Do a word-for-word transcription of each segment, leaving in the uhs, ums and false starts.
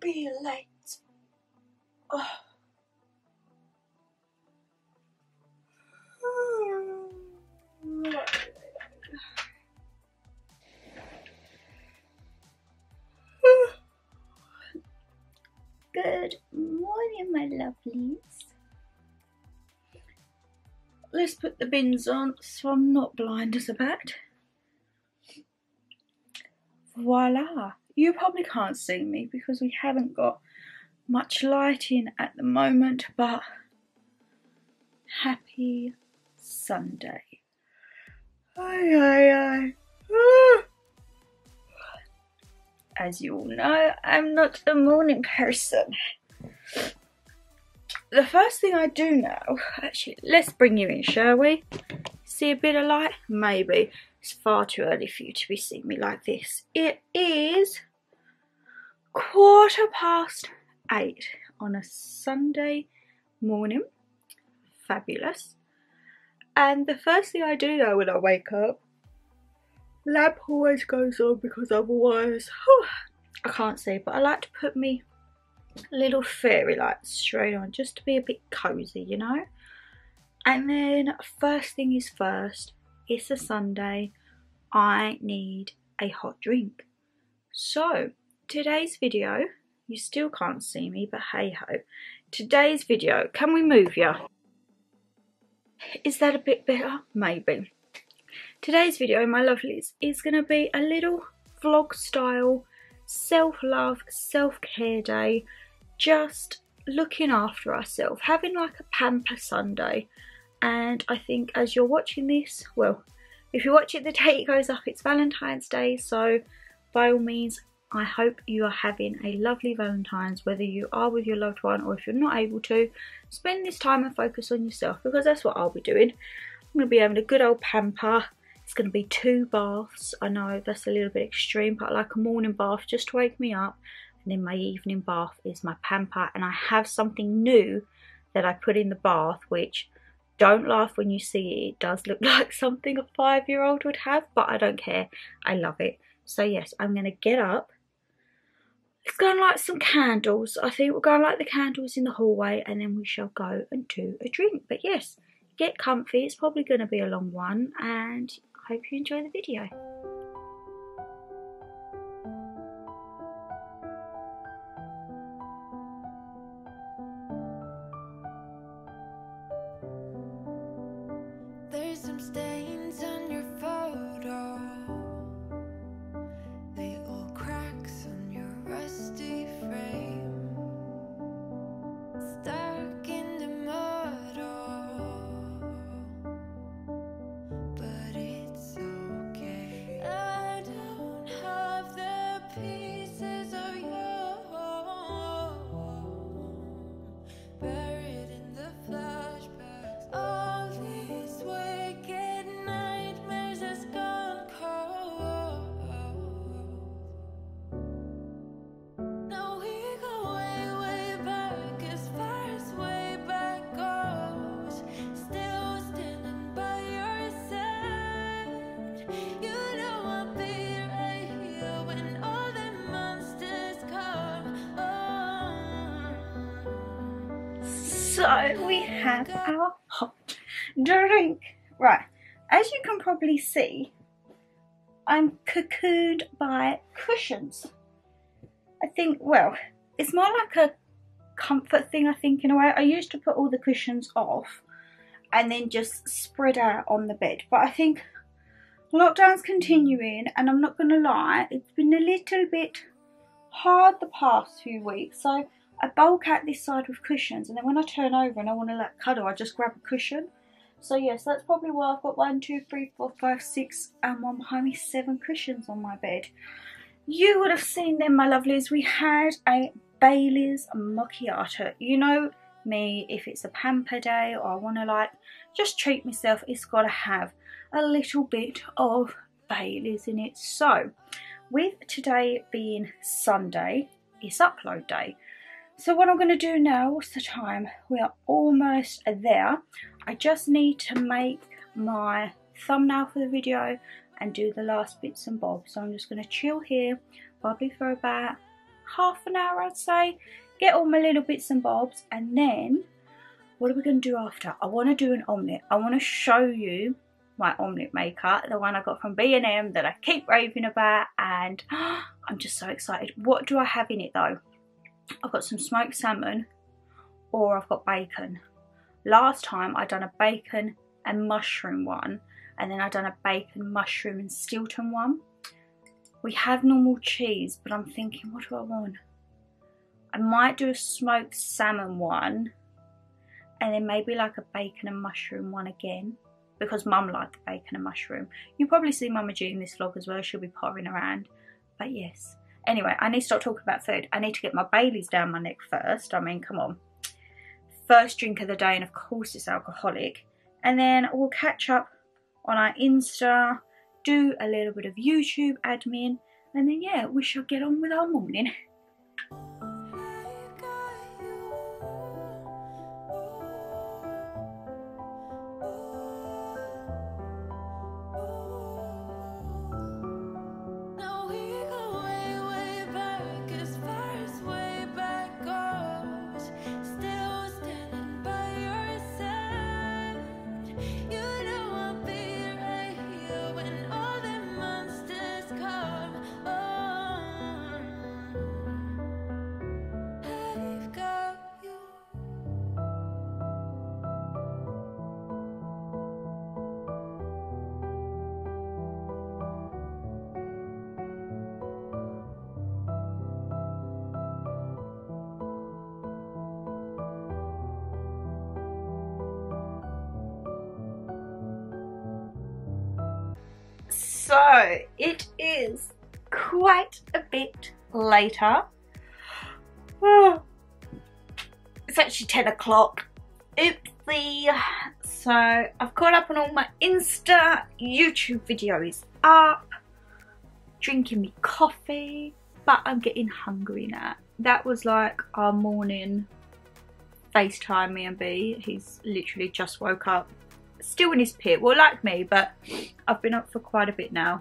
be late. Oh. Good morning, my lovelies. Let's put the bins on so I'm not blind as a bat. Voila. You probably can't see me because we haven't got much lighting at the moment, but happy Sunday. Aye, aye, aye. As you all know, I'm not a morning person. The first thing I do now, actually, let's bring you in, shall we? See a bit of light? Maybe. It's far too early for you to be seeing me like this. It is quarter past eight on a Sunday morning. Fabulous. And the first thing I do though when I wake up, lamp always goes on because otherwise, whew, I can't see, but I like to put me little fairy lights straight on just to be a bit cozy, you know. And then first thing is first, it's a Sunday, I need a hot drink. So today's video, you still can't see me, but hey ho, today's video, can we move ya? Is that a bit better? Maybe. Today's video, my lovelies, is going to be a little vlog style self-love, self-care day, just looking after ourselves, having like a pamper Sunday. And I think as you're watching this, well, if you watch it the day it goes up, it's Valentine's Day, so by all means, I hope you are having a lovely Valentine's, whether you are with your loved one or if you're not able to. Spend this time and focus on yourself, because that's what I'll be doing. I'm going to be having a good old pamper. It's going to be two baths. I know that's a little bit extreme, but I like a morning bath just to wake me up. And then my evening bath is my pamper. And I have something new that I put in the bath, which, don't laugh when you see it. It does look like something a five-year-old would have, but I don't care. I love it. So yes, I'm going to get up. Let's go and light some candles. I think we'll go and light the candles in the hallway and then we shall go and do a drink. But yes, get comfy. It's probably going to be a long one and I hope you enjoy the video. There's some stains on your photo. So we have our hot drink. Right, as you can probably see, I'm cocooned by cushions. I think, well, it's more like a comfort thing, I think, in a way. I used to put all the cushions off and then just spread out on the bed. But I think lockdown's continuing and I'm not going to lie, it's been a little bit hard the past few weeks. So I bulk out this side with cushions, and then when I turn over and I want to like cuddle, I just grab a cushion. So yes, that's probably why I've got one, two, three, four, five, six, and one behind me, seven cushions on my bed. You would have seen them, my lovelies. We had a Bailey's macchiato. You know me, if it's a pamper day or I want to like just treat myself, it's got to have a little bit of Bailey's in it. So with today being Sunday, it's upload day. So what I'm going to do now, what's the time? We are almost there. I just need to make my thumbnail for the video and do the last bits and bobs. So I'm just going to chill here, probably for about half an hour, I'd say. Get all my little bits and bobs, and then what are we going to do after? I want to do an omelette. I want to show you my omelette maker, the one I got from B and M that I keep raving about, and oh, I'm just so excited. What do I have in it though? I've got some smoked salmon, or I've got bacon. Last time I done a bacon and mushroom one, and then I done a bacon, mushroom and Stilton one. We have normal cheese, but I'm thinking, what do I want? I might do a smoked salmon one, and then maybe like a bacon and mushroom one again, because Mum liked the bacon and mushroom. You'll probably see Mama G in this vlog as well, she'll be pottering around, but yes. Anyway, I need to stop talking about food. I need to get my Baileys down my neck first. I mean, come on. First drink of the day, and of course it's alcoholic. And then we'll catch up on our Insta, do a little bit of YouTube admin, and then yeah, we shall get on with our morning. So it is quite a bit later. Oh, it's actually ten o'clock. Oopsie. So I've caught up on all my Insta, YouTube video is up, drinking me coffee, but I'm getting hungry now. That was like our morning FaceTime, me and B. He's literally just woke up. Still in his pit, well, like me, but I've been up for quite a bit now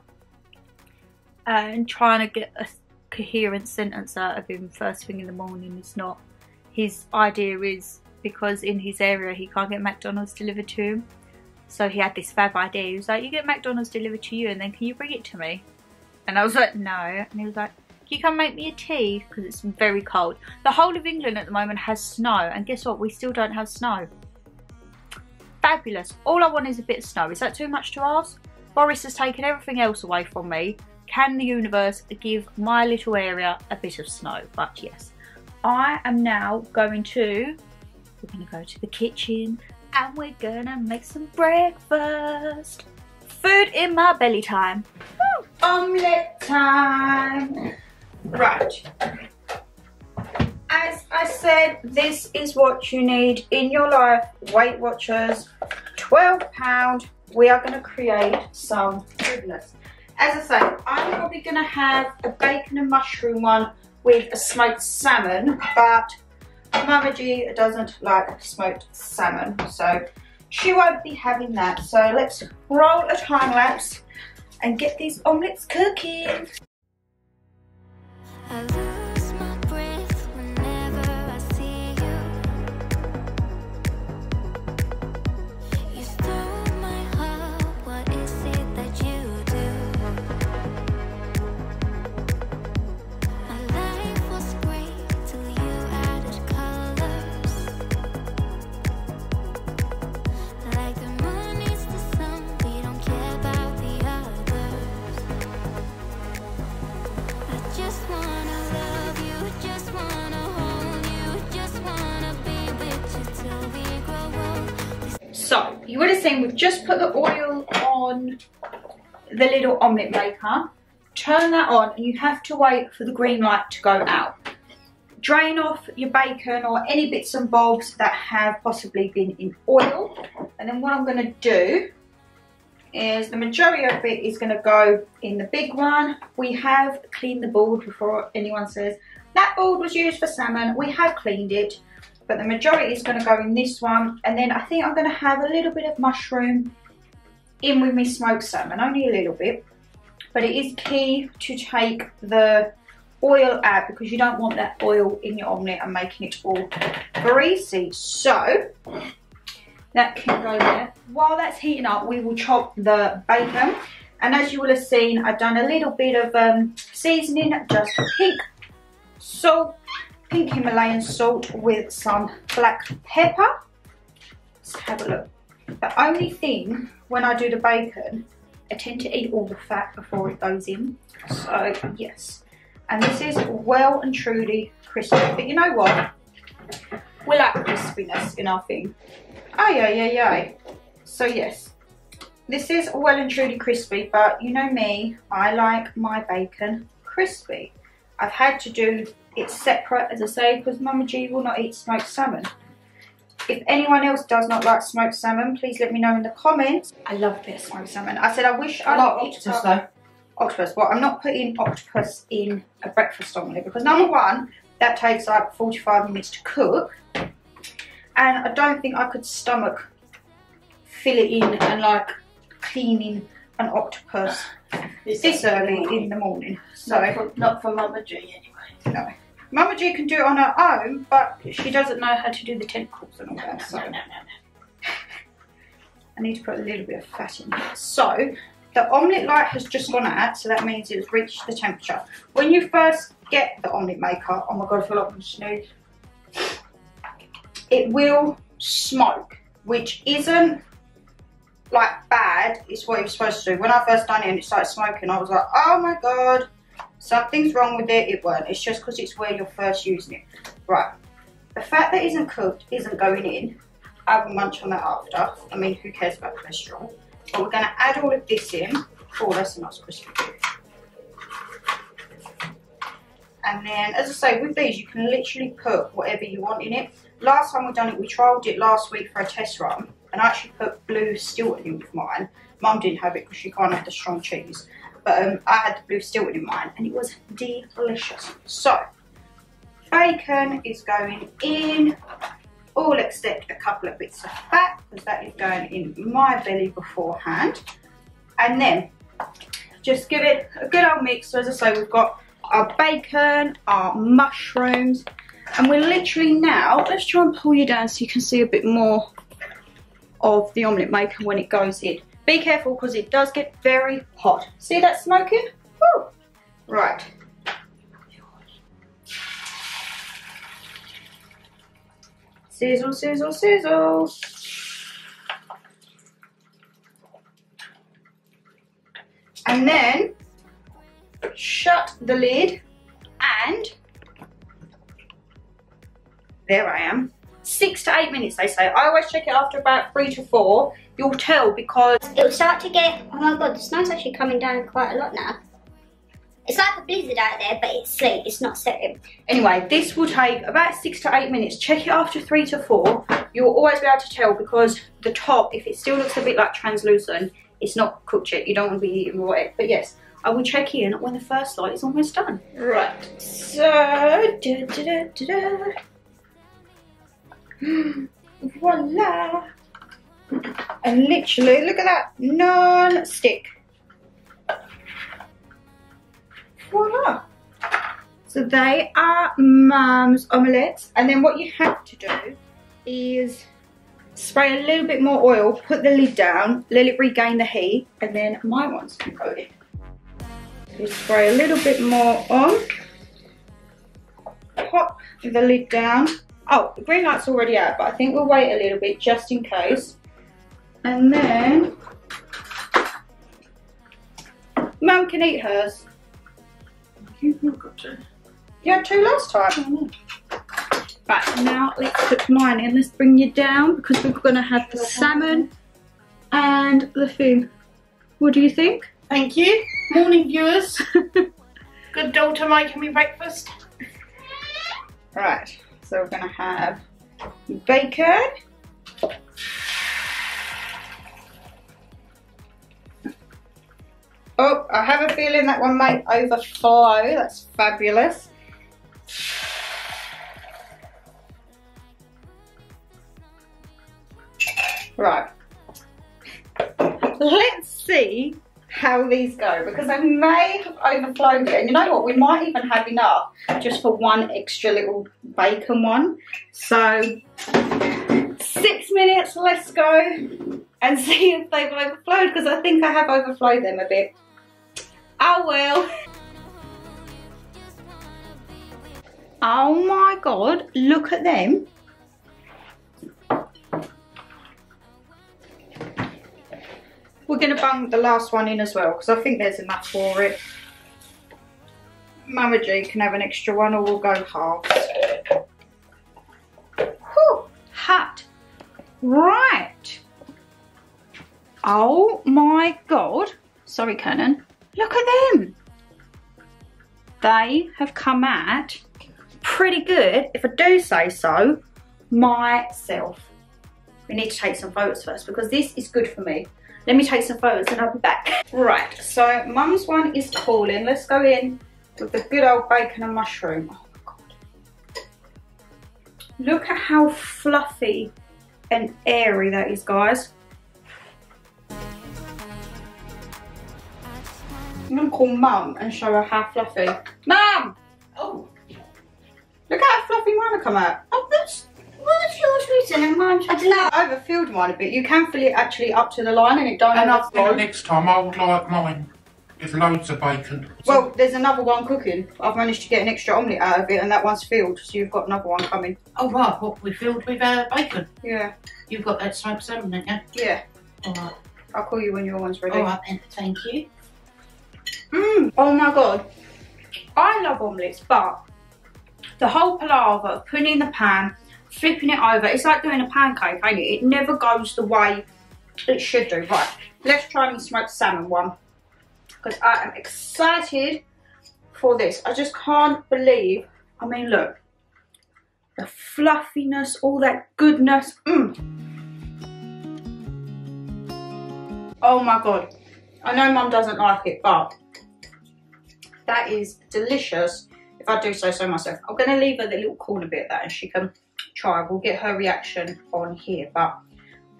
and trying to get a coherent sentence out of him first thing in the morning is not his idea, is because in his area he can't get McDonald's delivered to him, so he had this fab idea. He was like, you get McDonald's delivered to you and then can you bring it to me? And I was like, no. And he was like, you can make me a tea because it's very cold. The whole of England at the moment has snow, and guess what, we still don't have snow. Fabulous. All I want is a bit of snow. Is that too much to ask? Boris has taken everything else away from me. Can the universe give my little area a bit of snow? But yes, I am now going to, we're going to go to the kitchen and we're going to make some breakfast. Food in my belly time. Woo. Omelette time. Right. As I said, this is what you need in your life. Weight Watchers, twelve pound. We are going to create some dribblers. As I say, I'm probably going to have a bacon and mushroom one with a smoked salmon, but Mama G doesn't like smoked salmon, so she won't be having that. So let's roll a time lapse and get these omelettes cooking. So, you would have seen we've just put the oil on the little omelette maker. Turn that on and you have to wait for the green light to go out. Drain off your bacon or any bits and bobs that have possibly been in oil. And then what I'm going to do is the majority of it is going to go in the big one. We have cleaned the board before anyone says, that board was used for salmon. We have cleaned it. But the majority is going to go in this one. And then I think I'm going to have a little bit of mushroom in with me smoked salmon. Only a little bit. But it is key to take the oil out because you don't want that oil in your omelette and making it all greasy. So that can go there. While that's heating up, we will chop the bacon. And as you will have seen, I've done a little bit of um, seasoning, just pink salt, pink Himalayan salt with some black pepper. Let's have a look. The only thing, when I do the bacon, I tend to eat all the fat before it goes in. So, yes. And this is well and truly crispy. But you know what? We like crispiness in our thing. Ay, ay, ay, ay. So, yes. This is well and truly crispy, but you know me, I like my bacon crispy. I've had to do it separate, as I say, because Mama G will not eat smoked salmon. If anyone else does not like smoked salmon, please let me know in the comments. I love a bit of smoked salmon. I said I wish I, I like octopus though. Octopus. Well, I'm not putting octopus in a breakfast omelette because number one, that takes like forty-five minutes to cook. And I don't think I could stomach filleting and like cleaning an octopus this, this early in the morning. So not for, not for Mama G anyway. No. Mama G can do it on her own, but she doesn't know how to do the tentacles and all that. So. No, no, no, no. I need to put a little bit of fat in here. So, the omelette light has just gone out, so that means it's reached the temperature. When you first get the omelette maker, oh my god, I feel like I'm snoozing. It will smoke, which isn't like bad, it's what you're supposed to do. When I first done it and it started smoking, I was like, oh my god. Something's wrong with it, it won't. It's just because it's where you're first using it. Right, the fat that isn't cooked isn't going in. I will munch on that after. I mean, who cares about cholesterol? But we're going to add all of this in. Oh, that's a nice crispy. And then, as I say, with these, you can literally put whatever you want in it. Last time we done it, we trialled it last week for a test run. And I actually put blue Stilton in with mine. Mum didn't have it because she can't have the strong cheese. But um, I had the blue Stilton in mine and it was delicious. So, bacon is going in, all except a couple of bits of fat, because that is going in my belly beforehand. And then, just give it a good old mix. So as I say, we've got our bacon, our mushrooms, and we're literally now, let's try and pull you down so you can see a bit more of the omelette maker when it goes in. Be careful because it does get very hot. See that smoking? Woo! Right. Sizzle, sizzle, sizzle. And then shut the lid and there I am. Six to eight minutes, they say. I always check it after about three to four. You'll tell because it'll start to get, oh my god, the snow's actually coming down quite a lot now. It's like a blizzard out there, but it's sleet, it's not setting. Anyway, this will take about six to eight minutes. Check it after three to four. You'll always be able to tell because the top, if it still looks a bit like translucent, it's not cooked yet. You don't want to be eating raw egg. But yes, I will check in when the first light is almost done. Right, so, da, da, da, da, da. Voila. And literally, look at that, non-stick. Voila. So they are Mum's omelettes. And then what you have to do is spray a little bit more oil, put the lid down, let it regain the heat, and then my ones can go in. So spray a little bit more on. Pop the lid down. Oh, the green light's already out, but I think we'll wait a little bit just in case. And then, Mum can eat hers. You've not got two. You had two last time. Mm-hmm. Right, now let's put mine in. Let's bring you down because we're going to have the salmon and the fin. What do you think? Thank you. Morning, viewers. Good daughter making me breakfast. Right, so we're going to have bacon. Oh, I have a feeling that one might overflow. That's fabulous. Right. Let's see how these go, because I may have overflowed it, and you know what, we might even have enough just for one extra little bacon one. So six minutes, let's go and see if they've overflowed, because I think I have overflowed them a bit. Oh well. Oh my god, look at them. We're going to bung the last one in as well, because I think there's enough for it. Mama G can have an extra one, or we'll go halves. Whew, hot. Right. Oh my god. Sorry, Conan. Look at them. They have come out pretty good, if I do say so myself. We need to take some photos first, because this is good for me. Let me take some photos and I'll be back. Right, so mum's one is calling. Let's go in with the good old bacon and mushroom. Oh my god. Look at how fluffy and airy that is, guys. I'm gonna call mum and show her how fluffy. Mum! Oh. Look how fluffy mine will come out. Oh, that's... What's yours written and mine's written? I overfilled mine a bit. You can fill it actually up to the line and it don't and have to. Next time I would like mine with loads of bacon. Well, there's another one cooking. I've managed to get an extra omelette out of it and that one's filled, so you've got another one coming. Oh right, what, well, we filled with uh, bacon? Yeah. You've got that smoked salmon, haven't you? Yeah. Alright. I'll call you when your one's ready. Alright then, thank you. Mmm, oh my god. I love omelettes, but the whole palaver of putting in the pan, flipping it over, it's like doing a pancake, ain't it? It never goes the way it should do. Right, let's try the smoked salmon one, because I am excited for this. I just can't believe, I mean look, the fluffiness, all that goodness. Mm. Oh my god, I know mum doesn't like it, but that is delicious, if I do say so myself. I'm going to leave her the little corner bit of that and she can try. We'll get her reaction on here, but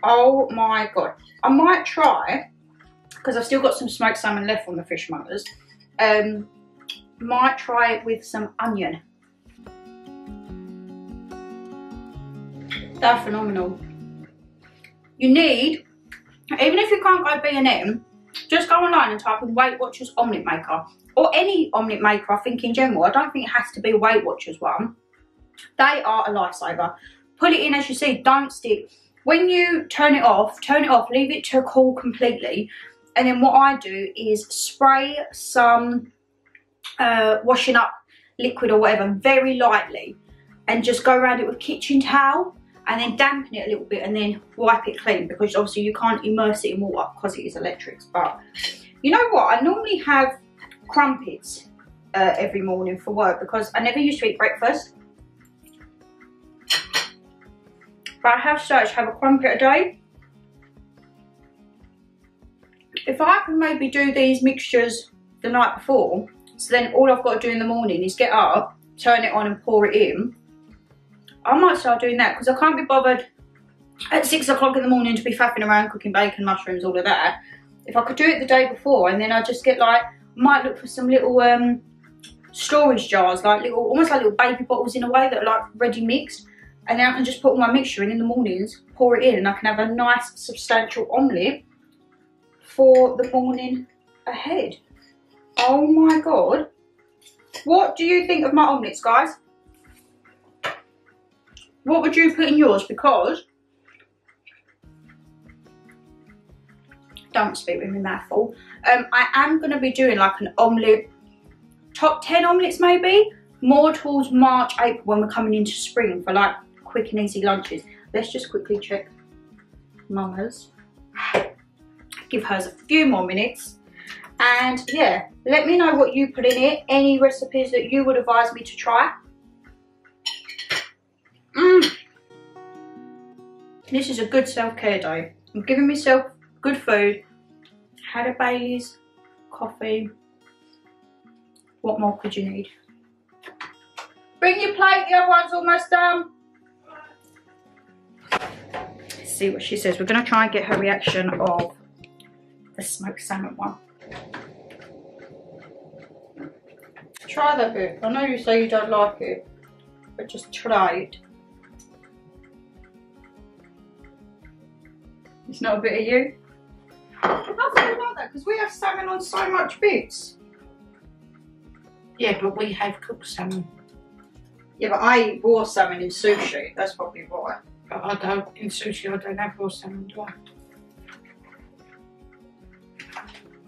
oh my god, I might try, because I've still got some smoked salmon left on the fishmongers, um might try it with some onion. They're phenomenal. You need, even if you can't go B and M, just go online and type in Weight Watchers omelette maker, or any omelette maker. I think in general, I don't think it has to be a Weight Watchers one. They are a lifesaver. Put it in as you see, don't stick. When you turn it off, turn it off, leave it to cool completely. And then what I do is spray some uh, washing up liquid or whatever very lightly and just go around it with kitchen towel and then dampen it a little bit and then wipe it clean, because obviously you can't immerse it in water because it is electrics. But you know what? I normally have crumpets uh, every morning for work, because I never used to eat breakfast. But I have started to have a crumpet a day. If I can maybe do these mixtures the night before, so then all I've got to do in the morning is get up, turn it on and pour it in, I might start doing that, because I can't be bothered at six o'clock in the morning to be faffing around cooking bacon, mushrooms, all of that. If I could do it the day before, and then I just get like, might look for some little um, storage jars, like little, almost like little baby bottles in a way, that are like ready mixed. And then I can just put all my mixture in in the mornings, pour it in, and I can have a nice substantial omelette for the morning ahead. Oh my god. What do you think of my omelettes, guys? What would you put in yours? Because don't speak with me mouthful. Um, I am going to be doing like an omelette, top ten omelettes maybe, more towards March, April, when we're coming into spring, for like quick and easy lunches. Let's just quickly check mama's, give hers a few more minutes, and yeah, let me know what you put in it, any recipes that you would advise me to try. Mm. This is a good self-care day. I'm giving myself good food, had a Bailey's, coffee, what more could you need? Bring your plate, the other one's almost done. Let's see what she says. We're going to try and get her reaction of the smoked salmon one. try that book. I know you say you don't like it, but just try it. It's not a bit of you. I feel like that because we have salmon on so much bits. Yeah, but we have cooked salmon. Yeah, but I eat raw salmon in sushi. That's probably why. But I don't. In sushi, I don't have raw salmon, do I?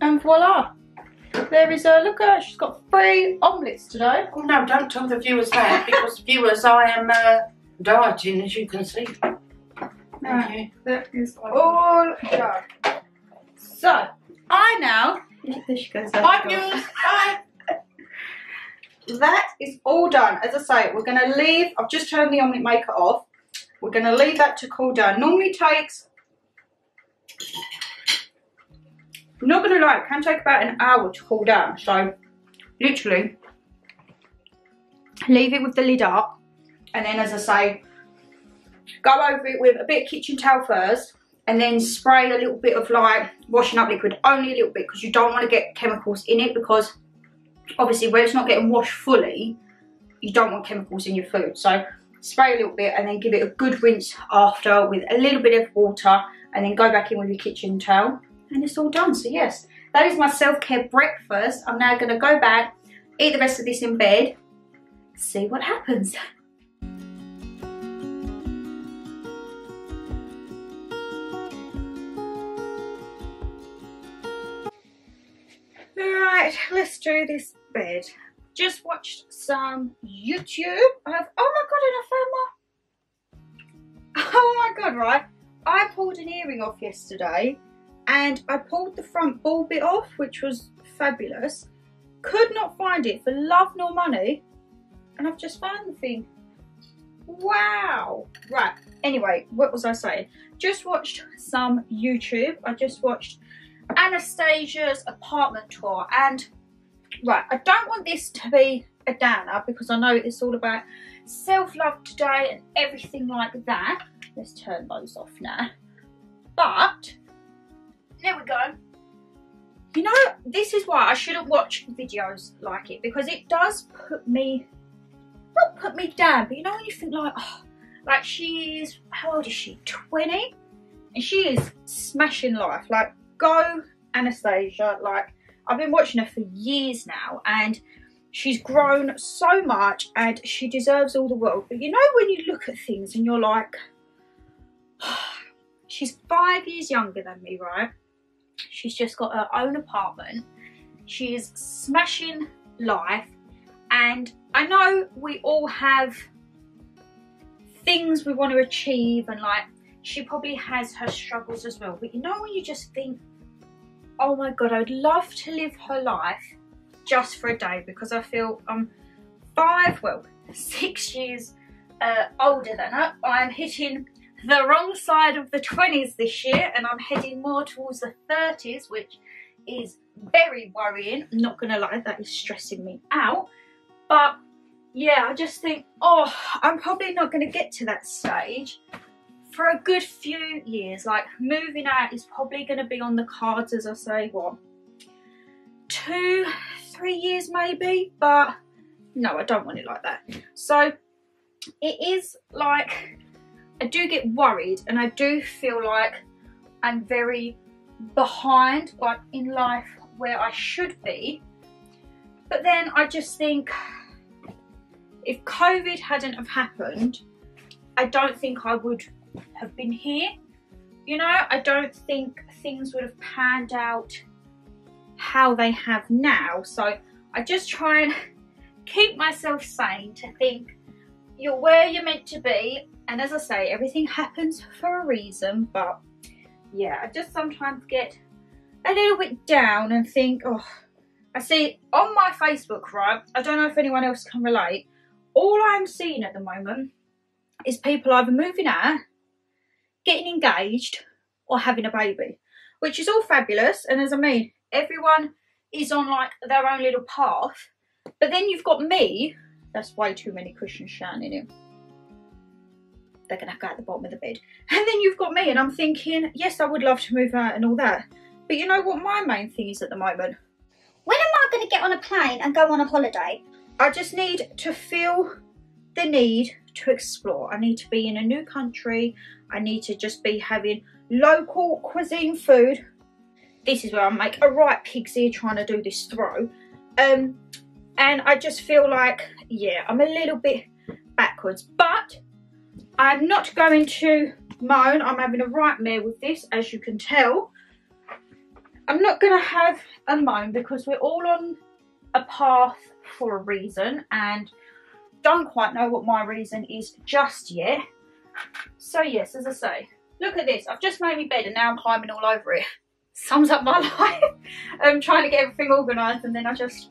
And voila. There is a, look at her, she's got three omelettes today. Oh no, don't tell the viewers that, because viewers, I am uh, dieting, as you can see. Now, okay. That is all done. So, I now, there she goes. Bye viewers, bye. That is all done. As I say, we're going to leave, I've just turned the omelette maker off. We're going to leave that to cool down. Normally takes, I'm not going to lie, it can take about an hour to cool down. So, literally, leave it with the lid up. And then, as I say, go over it with a bit of kitchen towel first. And then spray a little bit of, like, washing up liquid. Only a little bit, because you don't want to get chemicals in it. Because, obviously, where it's not getting washed fully, you don't want chemicals in your food. So, spray a little bit and then give it a good rinse after with a little bit of water. And then go back in with your kitchen towel. And it's all done. So yes, that is my self-care breakfast. I'm now going to go back, eat the rest of this in bed, see what happens. Alright, let's do this bed. Just watched some YouTube. I've, oh my god, and I found my, oh my god, right. I pulled an earring off yesterday. And I pulled the front ball bit off, which was fabulous. Could not find it for love nor money. And I've just found the thing. Wow. Right. Anyway, what was I saying? Just watched some YouTube. I just watched Anastasia's apartment tour. And, right, I don't want this to be a downer because I know it's all about self-love today and everything like that. Let's turn those off now. But... there we go. You know, this is why I shouldn't watch videos like it, because it does put me, not put me down, but you know when you think like, oh, like she is, how old is she, twenty? And she is smashing life. Like, go Anastasia. Like, I've been watching her for years now and she's grown so much and she deserves all the world. But you know when you look at things and you're like, oh, she's five years younger than me, right? She's just got her own apartment. She is smashing life. And I know we all have things we want to achieve and like she probably has her struggles as well. But you know when you just think, oh my God, I'd love to live her life just for a day, because I feel I'm five, well, six years uh, older than her. I'm hitting the wrong side of the twenties this year and I'm heading more towards the thirties, which is very worrying. I'm not gonna lie, that is stressing me out. But yeah, I just think, oh, I'm probably not gonna get to that stage for a good few years. Like, moving out is probably gonna be on the cards, as I say, what, two, three years maybe? But no, I don't want it like that. So it is like, I do get worried and I do feel like I'm very behind, like in life where I should be. But then I just think if COVID hadn't have happened, I don't think I would have been here. You know, I don't think things would have panned out how they have now. So I just try and keep myself sane to think you're where you're meant to be. And as I say, everything happens for a reason, but yeah, I just sometimes get a little bit down and think, oh, I see on my Facebook, right, I don't know if anyone else can relate, all I'm seeing at the moment is people either moving out, getting engaged, or having a baby, which is all fabulous, and as I mean, everyone is on like their own little path, but then you've got me, that's way too many cushions shouting in it. They're gonna go at the bottom of the bed. And then you've got me and I'm thinking, yes, I would love to move out and all that, but you know what my main thing is at the moment? When am I not going to get on a plane and go on a holiday. I just need to feel the need to explore. I need to be in a new country. I need to just be having local cuisine food. This is where I make a right pig's ear trying to do this throw. Um, and I just feel like, yeah, I'm a little bit backwards. But I'm not going to moan. I'm having a right mare with this, as you can tell. I'm not going to have a moan because we're all on a path for a reason, and don't quite know what my reason is just yet. So yes, as I say, look at this. I've just made my bed and now I'm climbing all over it. Sums up my life. I'm trying to get everything organised and then I just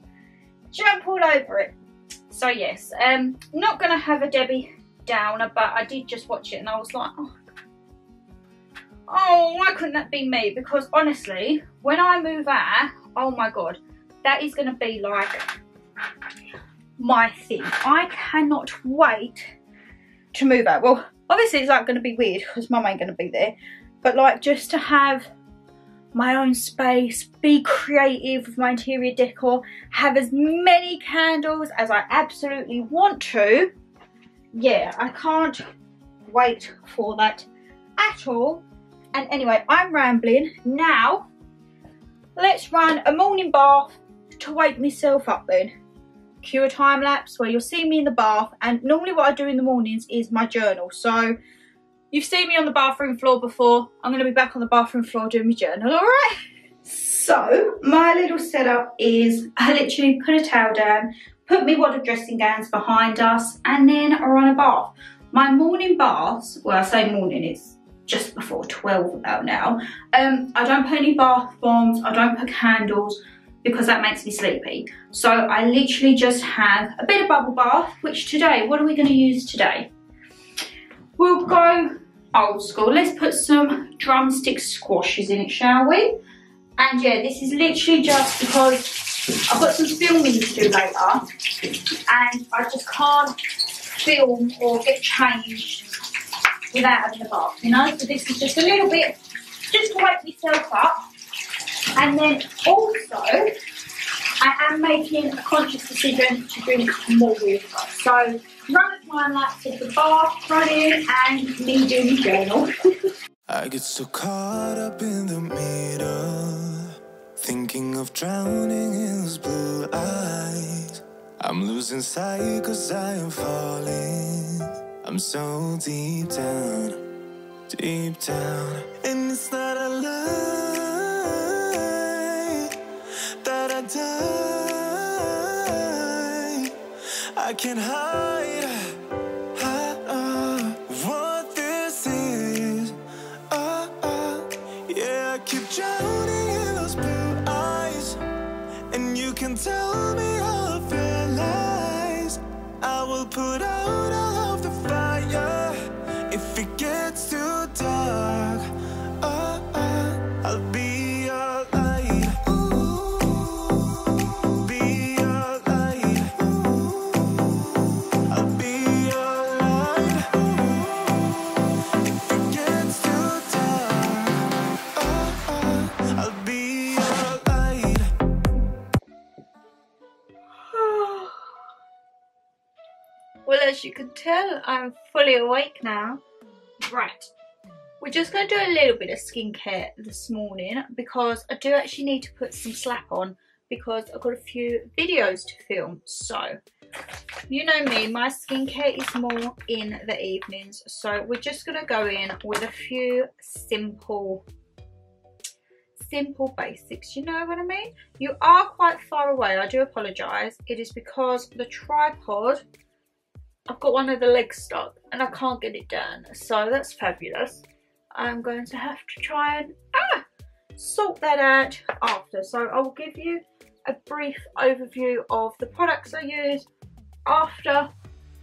jump all over it. So yes, um, not going to have a Debbie Downer, but I did just watch it and I was like, oh, oh, why couldn't that be me? Because honestly, when I move out, oh my God, that is going to be like my thing. I cannot wait to move out. Well, obviously it's like going to be weird because mum ain't going to be there. But like just to have my own space, be creative with my interior decor, have as many candles as I absolutely want to. Yeah, I can't wait for that at all. And anyway, I'm rambling now. Let's run a morning bath to wake myself up then. Cue a time lapse where you'll see me in the bath, and normally what I do in the mornings is my journal. So you've seen me on the bathroom floor before. I'm going to be back on the bathroom floor doing my journal, all right? So my little setup is I literally put a towel down, put me wad of dressing gowns behind us, and then I run a bath. My morning baths, well, I say morning, it's just before twelve about now. Um, I don't put any bath bombs, I don't put candles, because that makes me sleepy. So I literally just have a bit of bubble bath, which today, what are we gonna use today? We'll go old school. Let's put some drumstick squashes in it, shall we? And yeah, this is literally just because I've got some filming to do later, and I just can't film or get changed without having a bath, you know? So this is just a little bit, just to wake myself up. And then also, I am making a conscious decision to drink more water. So, run a time lapse of the bath, run in, and me doing the journal. I get so caught up in the middle, thinking of drowning in those blue eyes. I'm losing sight because I am falling. I'm so deep down, deep down. And it's not a lie that I die. I can't hide, hide, uh, what this is. Uh, uh. Yeah, I keep drowning in those blue eyes. And you can tell me all of your lies. I will put out all of the fire if it gets too dark. Oh, oh, I'll be your light. Ooh, be your light. Ooh, I'll be your light. Ooh, if it gets too dark. Oh, oh, I'll be your light. Well, as you can tell, I'm fully awake now. Right, we're just going to do a little bit of skincare this morning because I do actually need to put some slack on because I've got a few videos to film. So, you know me, my skincare is more in the evenings. So we're just going to go in with a few simple, simple basics, you know what I mean? You are quite far away, I do apologise. It is because the tripod, I've got one of the legs stuck and I can't get it down, so that's fabulous. I'm going to have to try and ah, sort that out after. So I will give you a brief overview of the products I use after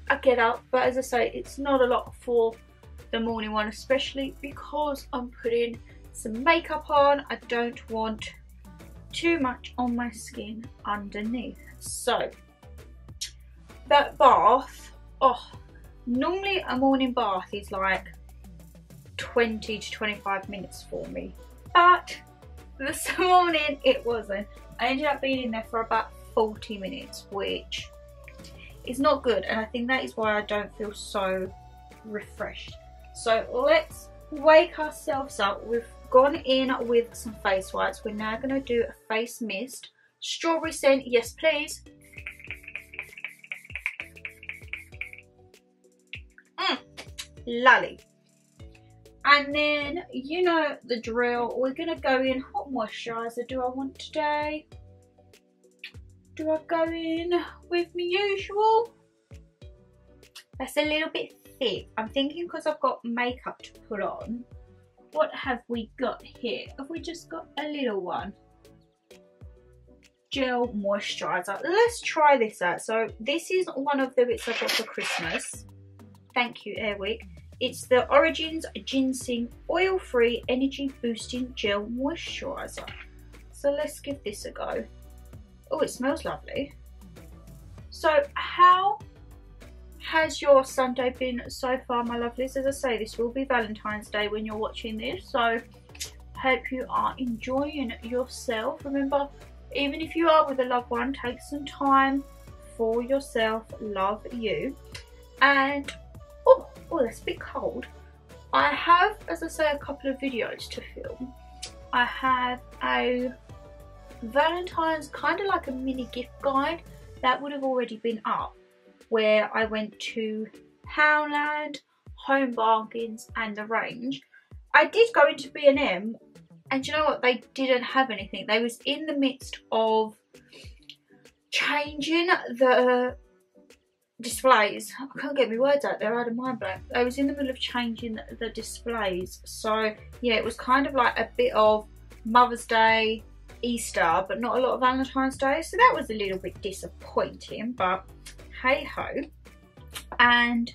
I get up, but as I say, it's not a lot for the morning one, especially because I'm putting some makeup on. I don't want too much on my skin underneath. So that bath, oh, normally a morning bath is like twenty to twenty-five minutes for me, but this morning it wasn't. I ended up being in there for about forty minutes, which is not good, and I think that is why I don't feel so refreshed. So let's wake ourselves up. We've gone in with some face wipes. We're now going to do a face mist. Strawberry scent, yes please. Mmm, lovely. And then, you know the drill, we're going to go in. What moisturiser do I want today? Do I go in with my usual? That's a little bit thick. I'm thinking because I've got makeup to put on. What have we got here? Have we just got a little one? Gel moisturiser. Let's try this out. So this is one of the bits I got for Christmas. Thank you, Airwick. It's the Origins Ginseng Oil-Free Energy Boosting Gel Moisturiser. So let's give this a go. Oh, it smells lovely. So how has your Sunday been so far, my lovelies? As I say, this will be Valentine's Day when you're watching this. So hope you are enjoying yourself. Remember, even if you are with a loved one, take some time for yourself. Love you. And oh, oh, that's a bit cold. I have, as I say, a couple of videos to film. I have a Valentine's, kind of like a mini gift guide that would have already been up, where I went to Poundland, Home Bargains and The Range. I did go into B and M, and you know what, they didn't have anything. They was in the midst of changing the displays. I can't get my words out there, I had a mind blank. They was in the middle of changing the displays. So yeah, it was kind of like a bit of Mother's Day, Easter, but not a lot of Valentine's Day, so that was a little bit disappointing, but hey ho. And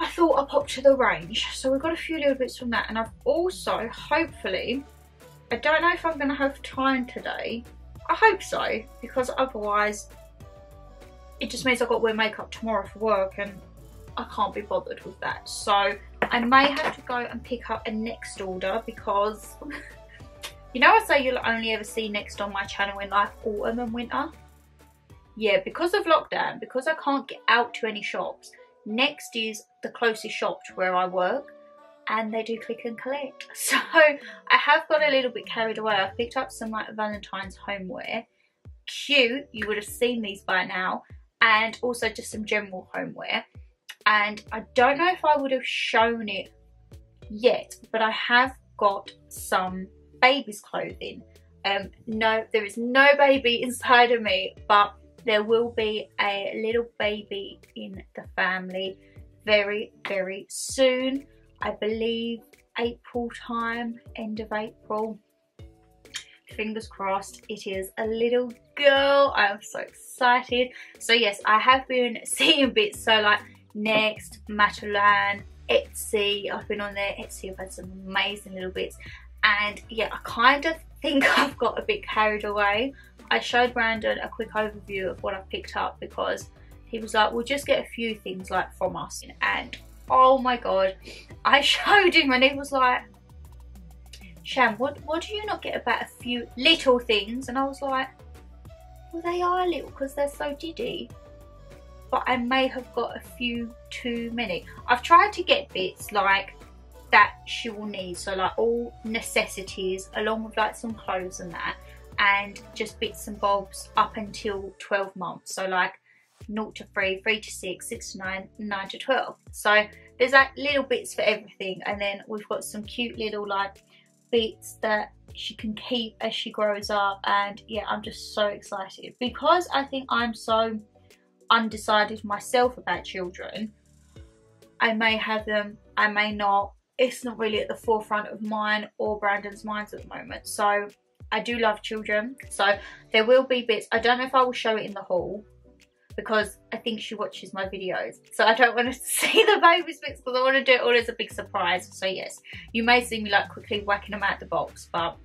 I thought I'll pop to The Range, so we've got a few little bits from that. And I've also, hopefully, I don't know if I'm going to have time today, I hope so, because otherwise it just means I've got to wear makeup tomorrow for work and I can't be bothered with that. So I may have to go and pick up a Next order, because you know I say you'll only ever see Next on my channel in like autumn and winter. Yeah, because of lockdown, because I can't get out to any shops, Next is the closest shop to where I work, and they do click and collect. So I have got a little bit carried away. I've picked up some like Valentine's homeware. Cute, you would have seen these by now. And also just some general homeware. And I don't know if I would have shown it yet, but I have got some baby's clothing. Um, no, there is no baby inside of me, but there will be a little baby in the family very, very soon. I believe April time, end of April. Fingers crossed, it is a little girl. I am so excited. So yes, I have been seeing bits, so like Next, Matalan, Etsy. I've been on there. Etsy, I've had some amazing little bits. And yeah, I kind of think I've got a bit carried away. I showed Brandon a quick overview of what I picked up, because he was like, we'll just get a few things like from us. And oh my god, I showed him and he was like, Sham, what, what do you not get about a few little things? And I was like, well, they are little because they're so diddy. But I may have got a few too many. I've tried to get bits like that she will need, so like all necessities along with like some clothes and that, and just bits and bobs up until twelve months, so like zero to three, three to six, six to nine, nine to twelve. So there's like little bits for everything. And then we've got some cute little like bits that she can keep as she grows up. And yeah, I'm just so excited, because I think I'm so undecided myself about children. I may have them, I may not. It's not really at the forefront of mine or Brandon's minds at the moment. So I do love children. So there will be bits. I don't know if I will show it in the haul, because I think she watches my videos. So I don't want to see the baby's bits, because I want to do it all as a big surprise. So yes, you may see me like quickly whacking them out the box. But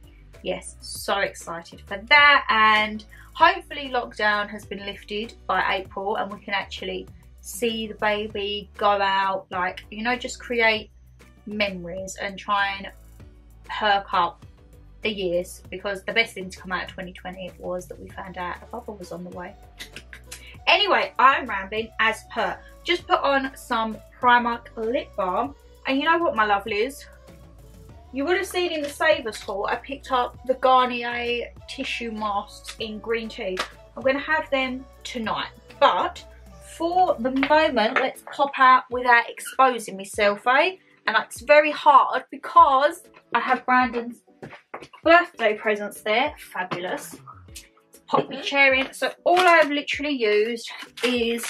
yes, so excited for that. And hopefully lockdown has been lifted by April and we can actually see the baby, go out, like, you know, just create memories and try and perk up the years, because the best thing to come out of twenty twenty was that we found out a bubble was on the way. Anyway, I'm rambling as per. Just put on some Primark lip balm, and you know what, my lovelies? You would have seen in the Savers haul, I picked up the Garnier tissue masks in green tea. I'm going to have them tonight, but for the moment, let's pop out without exposing myself, eh? And it's very hard because I have Brandon's birthday presents there. Fabulous. Pop my chair in. So all I've literally used is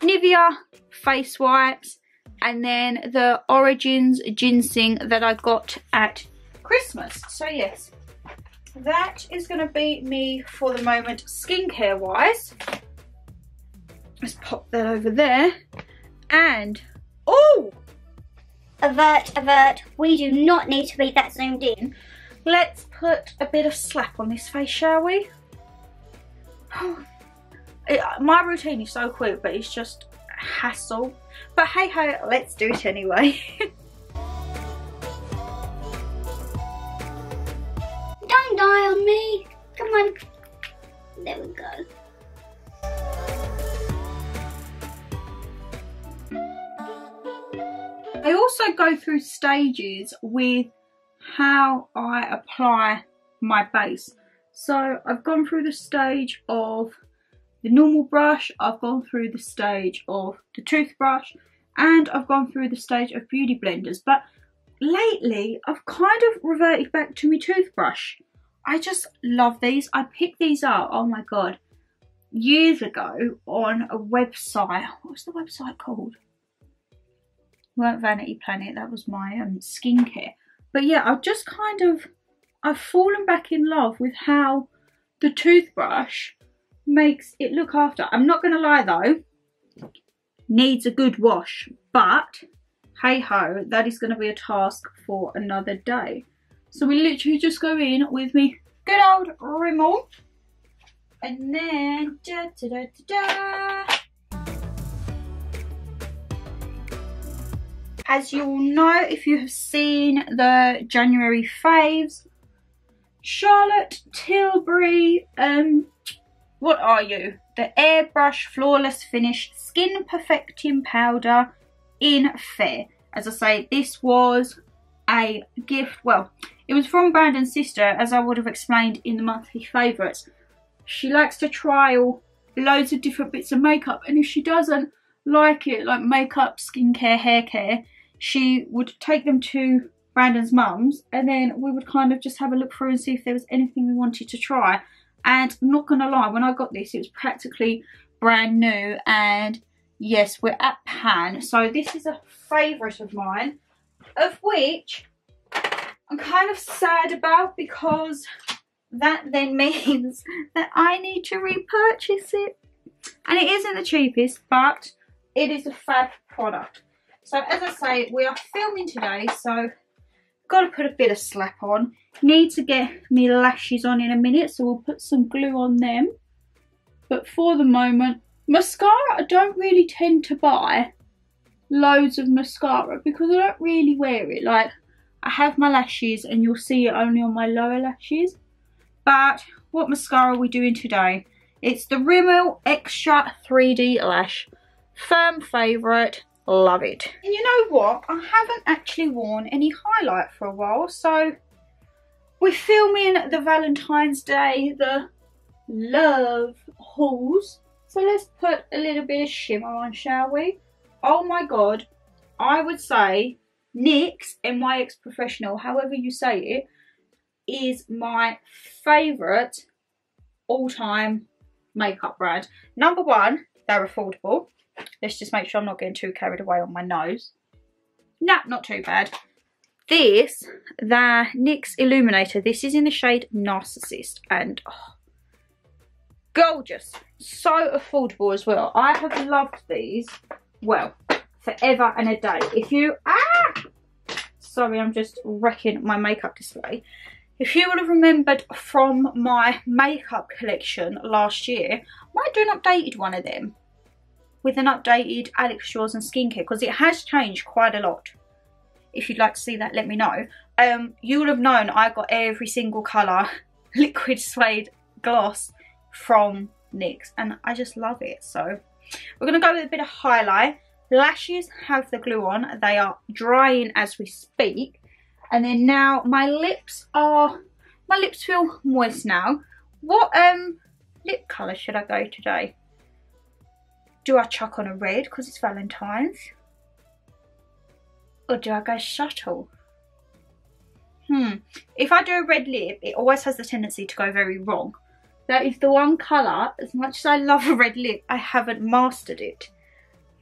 Nivea face wipes and then the Origins ginseng that I got at Christmas. So yes, that is going to be me for the moment, skincare wise. Let's pop that over there. And oh, avert, avert, we do not need to be that zoomed in. Let's put a bit of slap on this face, shall we? It, my routine is so quick, but it's just hassle. But hey ho, let's do it anyway. Don't die on me. Come on. There we go. I also go through stages with how I apply my base. So I've gone through the stage of the normal brush, I've gone through the stage of the toothbrush, and I've gone through the stage of beauty blenders. But lately I've kind of reverted back to my toothbrush. I just love these. I picked these up, oh my god, years ago on a website. What was the website called? Weren't Vanity Planet, that was my um, skincare. But yeah, I've just kind of, I've fallen back in love with how the toothbrush makes it look after. I'm not going to lie though, needs a good wash, but hey ho, that is going to be a task for another day. So we literally just go in with me good old Rimmel, and then da da da da da. As you all know, if you have seen the January faves, Charlotte Tilbury, um, what are you? The Airbrush Flawless Finish Skin Perfecting Powder in Fair. As I say, this was a gift, well, it was from Brandon's sister, as I would have explained in the monthly favourites. She likes to trial loads of different bits of makeup, and if she doesn't like it, like makeup, skincare, hair care, she would take them to Brandon's mum's, and then we would kind of just have a look through and see if there was anything we wanted to try. And I'm not gonna lie, when I got this, it was practically brand new. And yes, we're at Pan, so this is a favourite of mine, of which I'm kind of sad about, because that then means that I need to repurchase it, and it isn't the cheapest, but it is a fab product. So as I say, we are filming today, so got to put a bit of slap on. Need to get me lashes on in a minute, so we'll put some glue on them. But for the moment, mascara, I don't really tend to buy loads of mascara because I don't really wear it. Like, I have my lashes and you'll see it only on my lower lashes. But what mascara are we doing today? It's the Rimmel Extra three D Lash. Firm favourite, love it. And you know what, I haven't actually worn any highlight for a while, so we're filming the Valentine's Day, the love hauls, so let's put a little bit of shimmer on, shall we? Oh my god, I would say N Y X, N Y X Professional, however you say it, is my favourite all-time makeup brand. Number one, they're affordable. Let's just make sure I'm not getting too carried away on my nose. Nah, not too bad. This, the N Y X Illuminator, this is in the shade Narcissist, and oh, gorgeous. So affordable as well. I have loved these, well, forever and a day. If you, ah, sorry, I'm just wrecking my makeup display. If you would have remembered from my makeup collection last year, I might do an updated one of them, with an updated Alex Jaws and skincare, because it has changed quite a lot. if you'd like to see that, let me know. Um, you'll have known I got every single colour liquid suede gloss from NYX, and I just love it. So we're going to go with a bit of highlight. Lashes have the glue on, they are drying as we speak, and then now my lips are, my lips feel moist now. What um lip colour should I go today? Do I chuck on a red because it's Valentine's, or do I go subtle? Hmm, if I do a red lip, it always has the tendency to go very wrong. That is the one colour, as much as I love a red lip, I haven't mastered it.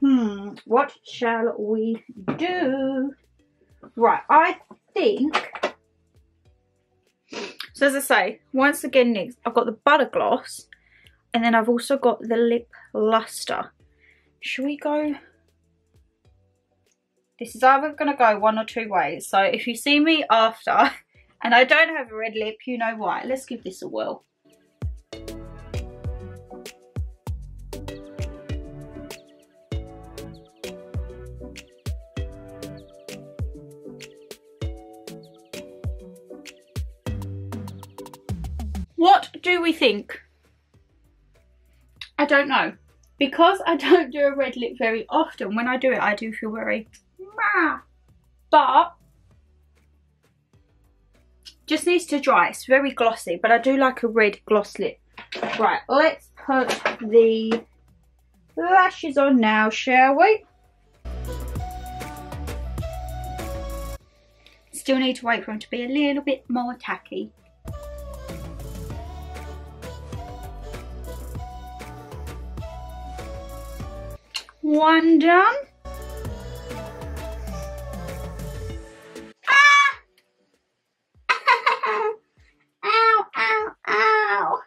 Hmm, what shall we do? Right, I think, so as I say, once again next, I've got the butter gloss, and then I've also got the lip luster. Should we go? This is either going to go one or two ways, so if you see me after and I don't have a red lip, you know why. Let's give this a whirl. What do we think? I don't know. Because I don't do a red lip very often, when I do it, I do feel very meh. But just needs to dry. It's very glossy, but I do like a red gloss lip. Right, let's put the lashes on now, shall we? Still need to wait for them to be a little bit more tacky. One done. Ah! Ow, ow, ow.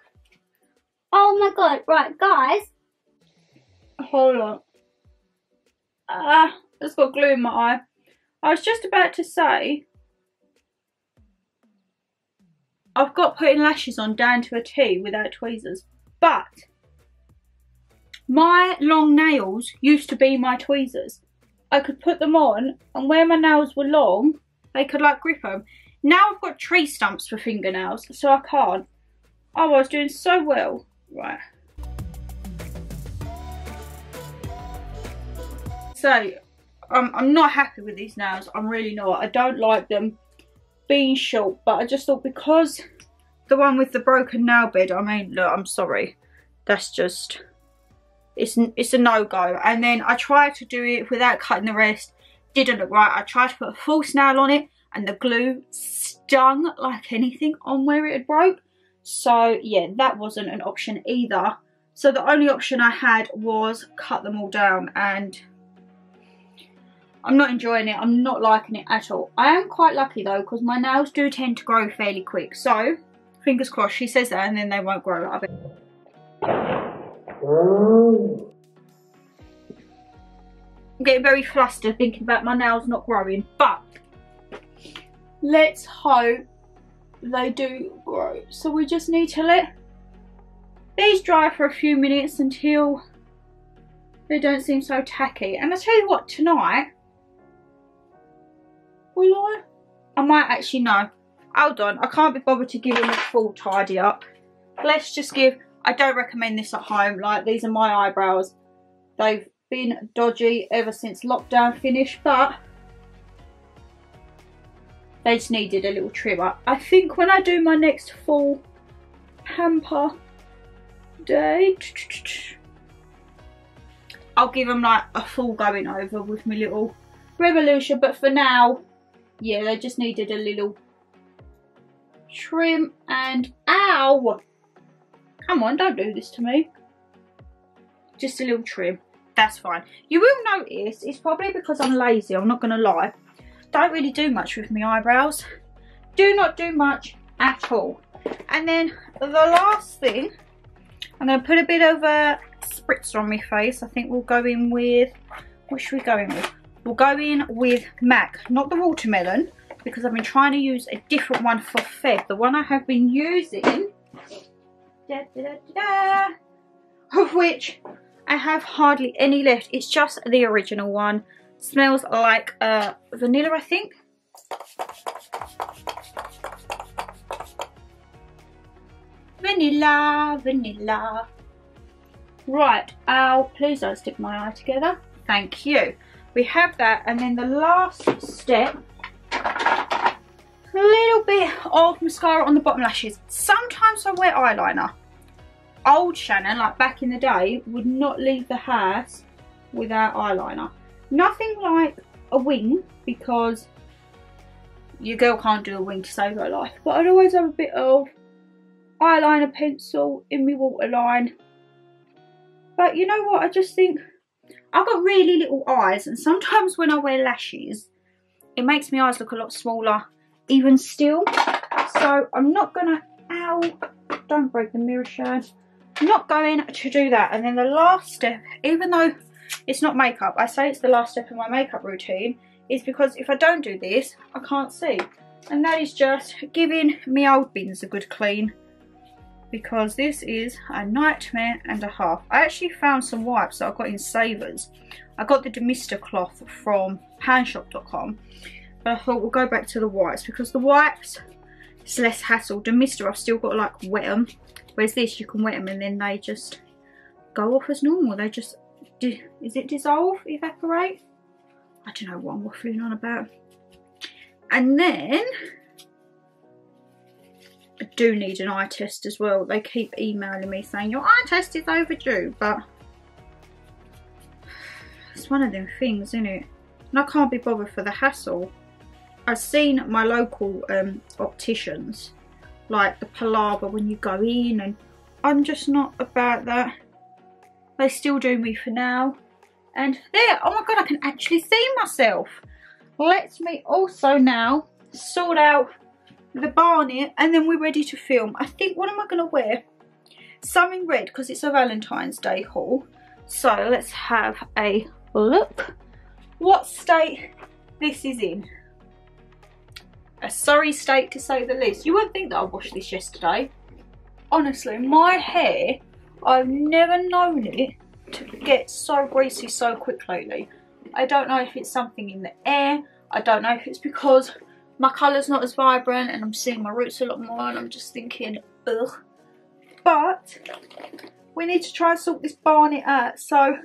Oh my god, right guys. Hold on. Ah, that's got glue in my eye. I was just about to say, I've got putting lashes on down to a T without tweezers, but my long nails used to be my tweezers. I could put them on, and where my nails were long, they could like grip them. Now I've got tree stumps for fingernails, so I can't. Oh, I was doing so well. Right. So, I'm, I'm not happy with these nails. I'm really not. I don't like them being short, but I just thought because the one with the broken nail bed, I mean, look, I'm sorry. That's just... It's, it's a no-go. And then I tried to do it without cutting the rest. Didn't look right. I tried to put a false nail on it and the glue stung like anything on where it had broke. So yeah, that wasn't an option either. So the only option I had was cut them all down, and I'm not enjoying it. I'm not liking it at all. I am quite lucky though, because my nails do tend to grow fairly quick. So fingers crossed, she says that and then they won't grow up. I'm getting very flustered thinking about my nails not growing, but let's hope they do grow. So we just need to let these dry for a few minutes until they don't seem so tacky. And I tell you what, tonight, will I? I might actually, no. Hold on, I can't be bothered to give them a full tidy up. Let's just give... I don't recommend this at home. Like, these are my eyebrows. They've been dodgy ever since lockdown finished, but they just needed a little trim up. I think when I do my next full pamper day, I'll give them like a full going over with my little revolution. But for now, yeah, they just needed a little trim and ow. Come on, don't do this to me. Just a little trim, that's fine. You will notice, it's probably because I'm lazy, I'm not gonna lie. Don't really do much with my eyebrows. Do not do much at all. And then the last thing, I'm gonna put a bit of a spritzer on my face. I think we'll go in with, what should we go in with? We'll go in with MAC, not the watermelon, because I've been trying to use a different one for Feb. The one I have been using, Da, da, da, da, da. Of which I have hardly any left. It's just the original one. Smells like uh, vanilla, I think. Vanilla, vanilla. Right, oh, please don't stick my eye together. Thank you. We have that, and then the last step, a little bit of mascara on the bottom lashes. Sometimes I wear eyeliner. Old Shannon, like back in the day, would not leave the house without eyeliner. Nothing like a wing, because your girl can't do a wing to save her life. But I'd always have a bit of eyeliner pencil in my waterline. But you know what, I just think I've got really little eyes, and sometimes when I wear lashes it makes my eyes look a lot smaller even still. So I'm not gonna, ow, don't break the mirror shade. I'm not going to do that. And then the last step, even though it's not makeup, I say it's the last step in my makeup routine, is because if I don't do this I can't see, and that is just giving me old bins a good clean, because this is a nightmare and a half. I actually found some wipes that I got in Savers. I got the demister cloth from pan shop dot com, but I thought we'll go back to the wipes, because the wipes, it's less hassle. Demister, I've still got to like wet them, whereas this you can wet them and then they just go off as normal. They just, is it dissolve, evaporate? I don't know what I'm waffling on about. And then I do need an eye test as well. They keep emailing me saying your eye test is overdue, but it's one of them things, isn't it? And I can't be bothered for the hassle. I've seen my local um, opticians, like the palaver when you go in, and I'm just not about that. They still do me for now. And there, oh my god, I can actually see myself. Let me also now sort out the barnet, and then we're ready to film. I think, what am I going to wear? Something red, because it's a Valentine's Day haul. So let's have a look what state this is in. A sorry state, to say the least. You wouldn't think that I washed this yesterday. Honestly, my hair, I've never known it to get so greasy so quick lately. I don't know if it's something in the air. I don't know if it's because my colour's not as vibrant and I'm seeing my roots a lot more, and I'm just thinking, ugh. But we need to try and sort this barnet out. So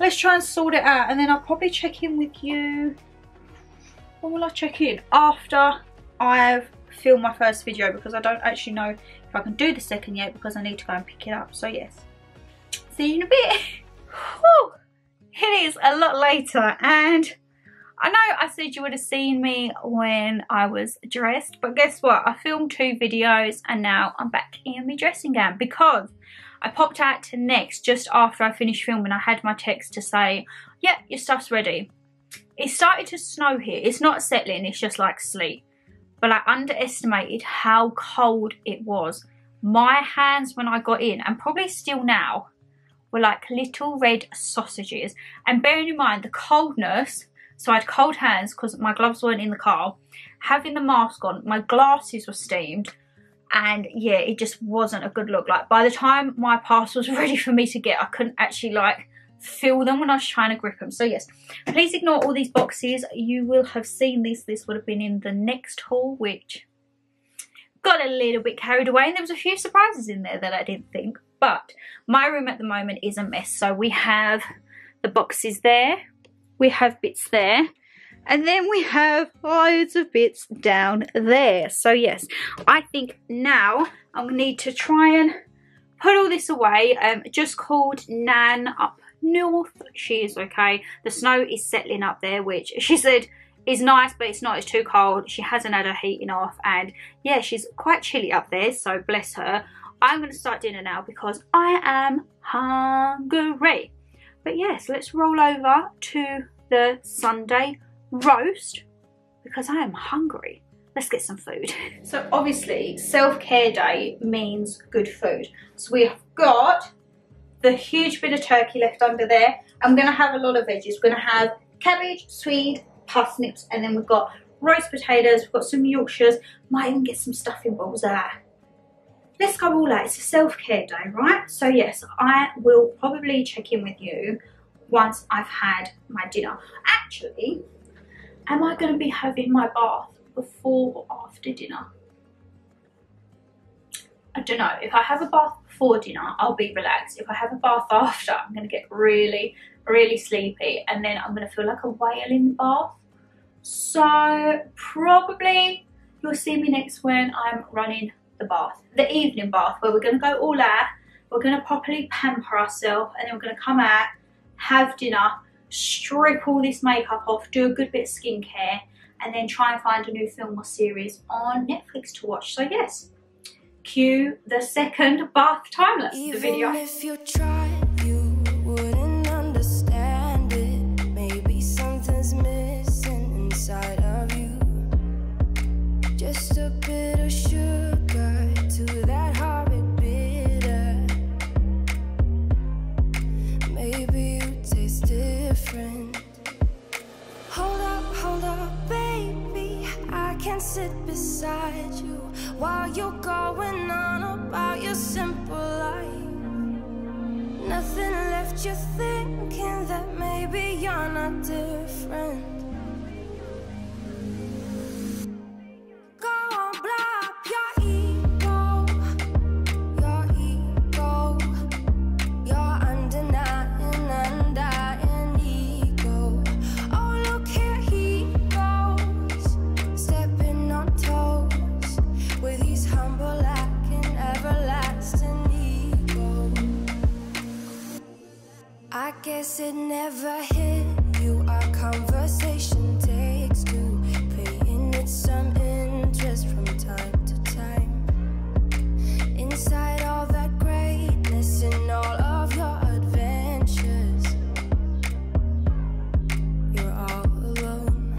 let's try and sort it out, and then I'll probably check in with you. When will I check in? After I've filmed my first video, because I don't actually know if I can do the second yet, because I need to go and pick it up. So yes, see you in a bit. Whew. It is a lot later, and I know I said you would have seen me when I was dressed, but guess what? I filmed two videos and now I'm back in my dressing gown, because I popped out to Next just after I finished filming. I had my text to say, yep, your stuff's ready. It started to snow here. It's not settling, it's just like sleet. But I underestimated how cold it was. My hands when I got in, and probably still now, were like little red sausages. And bearing in mind the coldness, so I had cold hands because my gloves weren't in the car. Having the mask on, my glasses were steamed. And yeah, it just wasn't a good look. Like by the time my parcel was ready for me to get, I couldn't actually like feel them when I was trying to grip them. So yes, please ignore all these boxes. You will have seen this. This would have been in the next haul, which got a little bit carried away. And there was a few surprises in there that I didn't think. But my room at the moment is a mess. So we have the boxes there. We have bits there, and then we have loads of bits down there. So yes, I think now I'm gonna need to try and put all this away. Um, just called Nan up north. She is okay. The snow is settling up there, which she said is nice, but it's not, it's too cold. She hasn't had her heating off, and yeah, she's quite chilly up there, so bless her. I'm gonna start dinner now because I am hungry. But yes, let's roll over to the Sunday roast because I am hungry. Let's get some food. So obviously self-care day means good food. So we have got the huge bit of turkey left under there. I'm gonna have a lot of veggies. We're gonna have cabbage, swede, parsnips, and then we've got roast potatoes, we've got some Yorkshires, might even get some stuffing balls out. Let's go all out. It's a self-care day, right? So yes, I will probably check in with you once I've had my dinner. Actually, am I going to be having my bath before or after dinner? I don't know. If I have a bath before dinner, I'll be relaxed. If I have a bath after, I'm going to get really, really sleepy, and then I'm going to feel like a whale in the bath. So probably you'll see me next when I'm running the bath, the evening bath, where we're going to go all out. We're going to properly pamper ourselves, and then we're going to come out, have dinner, strip all this makeup off, do a good bit of skincare, and then try and find a new film or series on Netflix to watch. So yes, cue the second bath time-lapse the video. If you try, you wouldn't understand it. Maybe something's missing inside of you. Just a bit of sugar to that horrid bitter. Maybe you taste different. Hold up, hold up, baby. I can sit beside you while you're going on about your simple life. Nothing left you thinking that maybe you're not different. Guess it never hit you. Our conversation takes two, paying it some interest from time to time. Inside all that greatness and all of your adventures, you're all alone.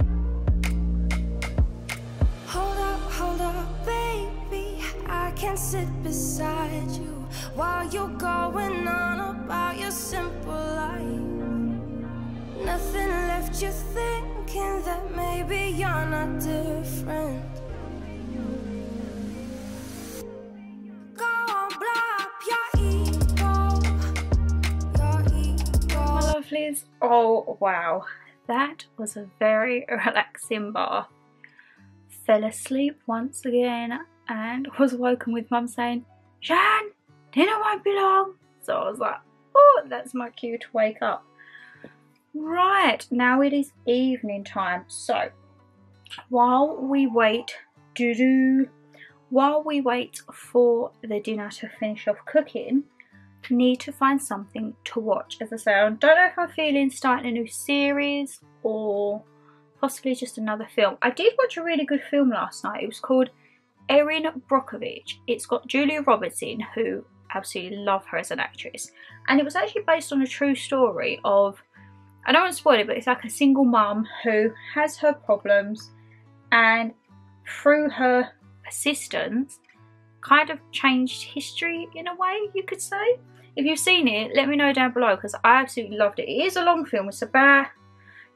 Hold up, hold up, baby. I can sit beside you while you're going on about your simple life. Nothing left you thinking that maybe you're not different. Lovelies, oh wow, that was a very relaxing bath. Fell asleep once again and was woken with Mum saying, "Shan, dinner won't be long." So I was like, oh, that's my cue to wake up. Right, now it is evening time. So while we wait, doo-doo, while we wait for the dinner to finish off cooking, need to find something to watch. As I say, I don't know if I'm feeling starting a new series or possibly just another film. I did watch a really good film last night. It was called Erin Brockovich. It's got Julia Robertson, who absolutely love her as an actress, and it was actually based on a true story of, I don't want to spoil it, but it's like a single mum who has her problems, and through her assistance kind of changed history in a way, you could say. If you've seen it, let me know down below, because I absolutely loved it. It is a long film. It's about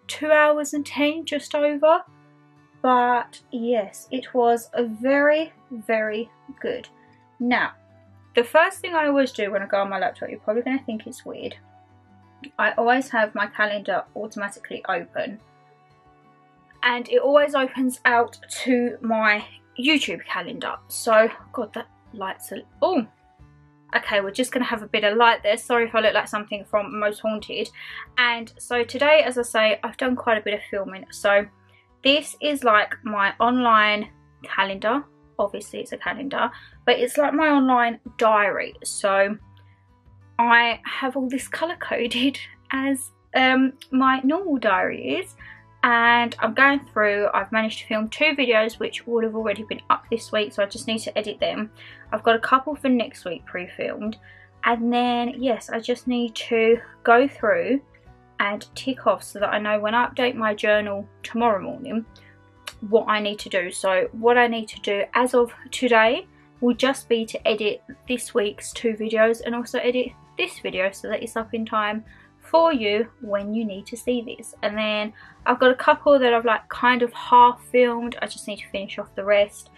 two hours and ten, just over, but yes, it was a very, very good. Now, the first thing I always do when I go on my laptop, you're probably going to think it's weird, I always have my calendar automatically open, and it always opens out to my YouTube calendar. So, god, that light's a... oh, okay, we're just going to have a bit of light there. Sorry if I look like something from Most Haunted. And so today, as I say, I've done quite a bit of filming. So this is like my online calendar. Obviously it's a calendar, but it's like my online diary. So I have all this color coded as um, my normal diary is, and I'm going through, I've managed to film two videos which would have already been up this week, so I just need to edit them. I've got a couple for next week pre-filmed, and then yes, I just need to go through and tick off so that I know when I update my journal tomorrow morning what I need to do. So what I need to do as of today will just be to edit this week's two videos and also edit this video so that it's up in time for you when you need to see this. And then I've got a couple that I've like kind of half filmed, I just need to finish off the rest.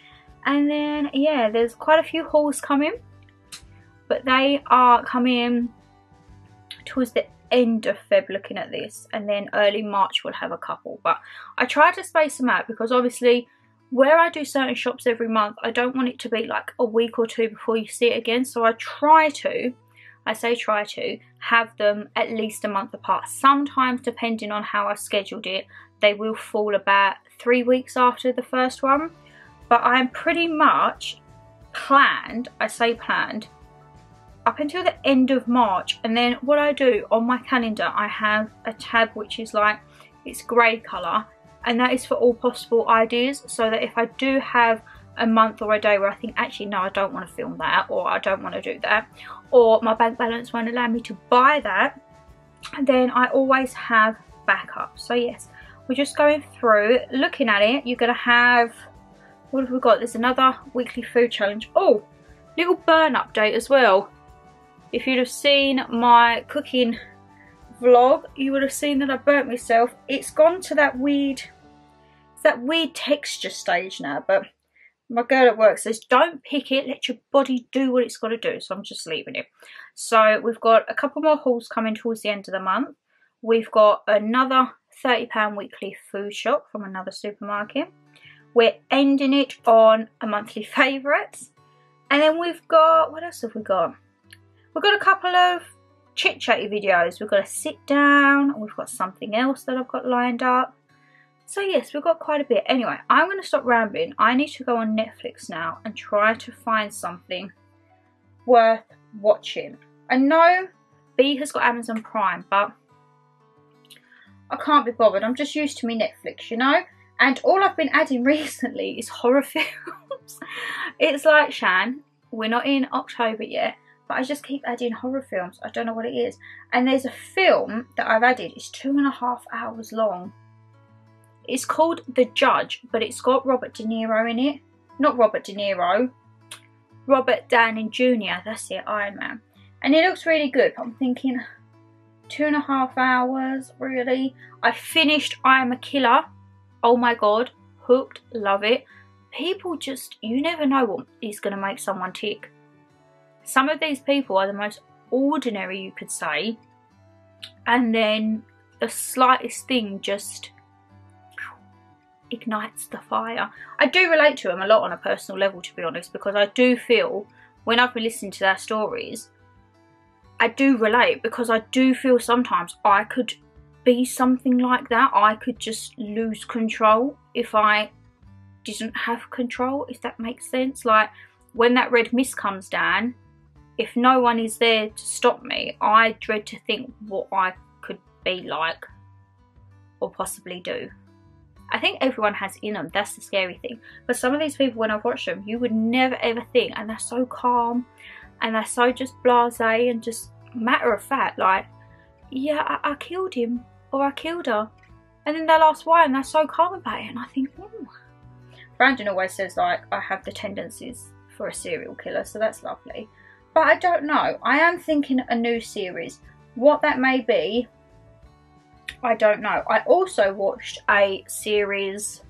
And then yeah, there's quite a few hauls coming, but they are coming towards the end of Feb looking at this, and then early March we'll have a couple. But I try to space them out because obviously where I do certain shops every month, I don't want it to be like a week or two before you see it again. So I try to, I say try to, have them at least a month apart. Sometimes, depending on how I scheduled it, they will fall about three weeks after the first one. But I'm pretty much planned, I say planned, up until the end of March. And then what I do on my calendar, I have a tab which is like, it's grey colour, and that is for all possible ideas, so that if I do have a month or a day where I think, actually no, I don't want to film that, or I don't want to do that, or my bank balance won't allow me to buy that, then I always have backup. So yes, we're just going through, looking at it. You're going to have, what have we got? There's another weekly food challenge. Oh, little burn update as well. If you'd have seen my cooking vlog, you would have seen that I burnt myself. It's gone to that weird, it's that weird texture stage now, but my girl at work says don't pick it, let your body do what it's got to do, so I'm just leaving it. So we've got a couple more hauls coming towards the end of the month. We've got another thirty pound weekly food shop from another supermarket. We're ending it on a monthly favourites, and then we've got, what else have we got? We've got a couple of chit chatty videos. We've got a sit down, and we've got something else that I've got lined up. So yes, we've got quite a bit. Anyway, I'm going to stop rambling. I need to go on Netflix now and try to find something worth watching. I know B has got Amazon Prime, but I can't be bothered. I'm just used to me Netflix, you know? And all I've been adding recently is horror films. It's like, Shan, we're not in October yet, but I just keep adding horror films. I don't know what it is. And there's a film that I've added. It's two and a half hours long. It's called The Judge, but it's got Robert De Niro in it. Not Robert De Niro. Robert Downey Junior That's it, Iron Man. And it looks really good, but I'm thinking, two and a half hours, really? I finished I Am a Killer. Oh my God. Hooked. Love it. People just, you never know what is going to make someone tick. Some of these people are the most ordinary you could say, and then the slightest thing just ignites the fire. I do relate to them a lot on a personal level, to be honest, because I do feel, when I've been listening to their stories, I do relate, because I do feel sometimes I could be something like that. I could just lose control if I didn't have control, if that makes sense. Like, when that red mist comes down, if no one is there to stop me, I dread to think what I could be like or possibly do. I think everyone has in them, that's the scary thing. But some of these people, when I've watched them, you would never ever think, and they're so calm, and they're so just blasé and just matter of fact, like, yeah, I, I killed him, or I killed her. And then they'll ask why, and they're so calm about it, and I think, ooh. Brandon always says, like, I have the tendencies for a serial killer, so that's lovely. But I don't know, I am thinking a new series. What that may be, I don't know. I also watched a series,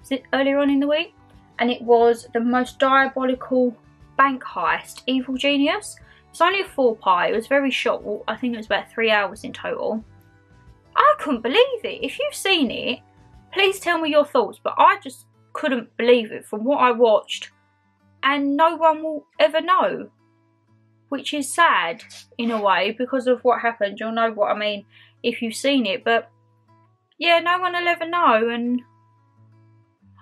was it earlier on in the week, and it was The Most Diabolical Bank Heist, Evil Genius. It's only a four part, it was very short, I think it was about three hours in total. I couldn't believe it. If you've seen it, please tell me your thoughts, but I just couldn't believe it from what I watched, and no one will ever know, which is sad in a way because of what happened. You'll know what I mean if you've seen it, but yeah, no one will ever know. And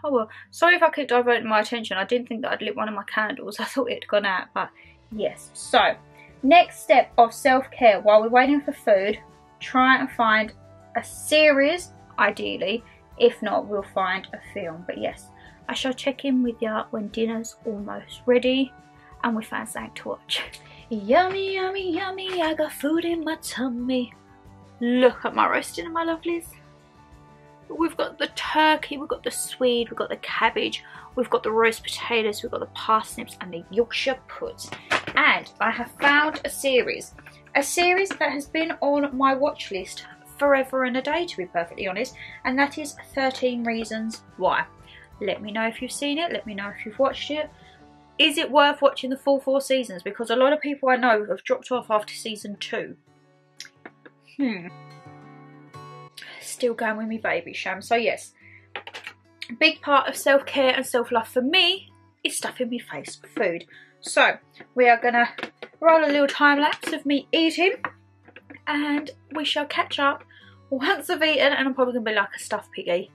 oh well, sorry if I keep diverting my attention. I didn't think that I'd lit one of my candles, I thought it had gone out, but yes. So next step of self-care while we're waiting for food, try and find a series ideally, if not we'll find a film. But yes, I shall check in with you when dinner's almost ready and we find something to watch. Yummy, yummy, yummy, I got food in my tummy. Look at my roasting and my lovelies. We've got the turkey, we've got the swede, we've got the cabbage, we've got the roast potatoes, we've got the parsnips and the Yorkshire pudding. And I have found a series. A series that has been on my watch list forever and a day, to be perfectly honest, and that is thirteen reasons why. Let me know if you've seen it, let me know if you've watched it. Is it worth watching the full four seasons? Because a lot of people I know have dropped off after season two. Hmm. Still going with me baby sham. So yes, a big part of self-care and self-love for me is stuffing my face with food. So we are going to roll a little time-lapse of me eating and we shall catch up once I've eaten, and I'm probably going to be like a stuffed piggy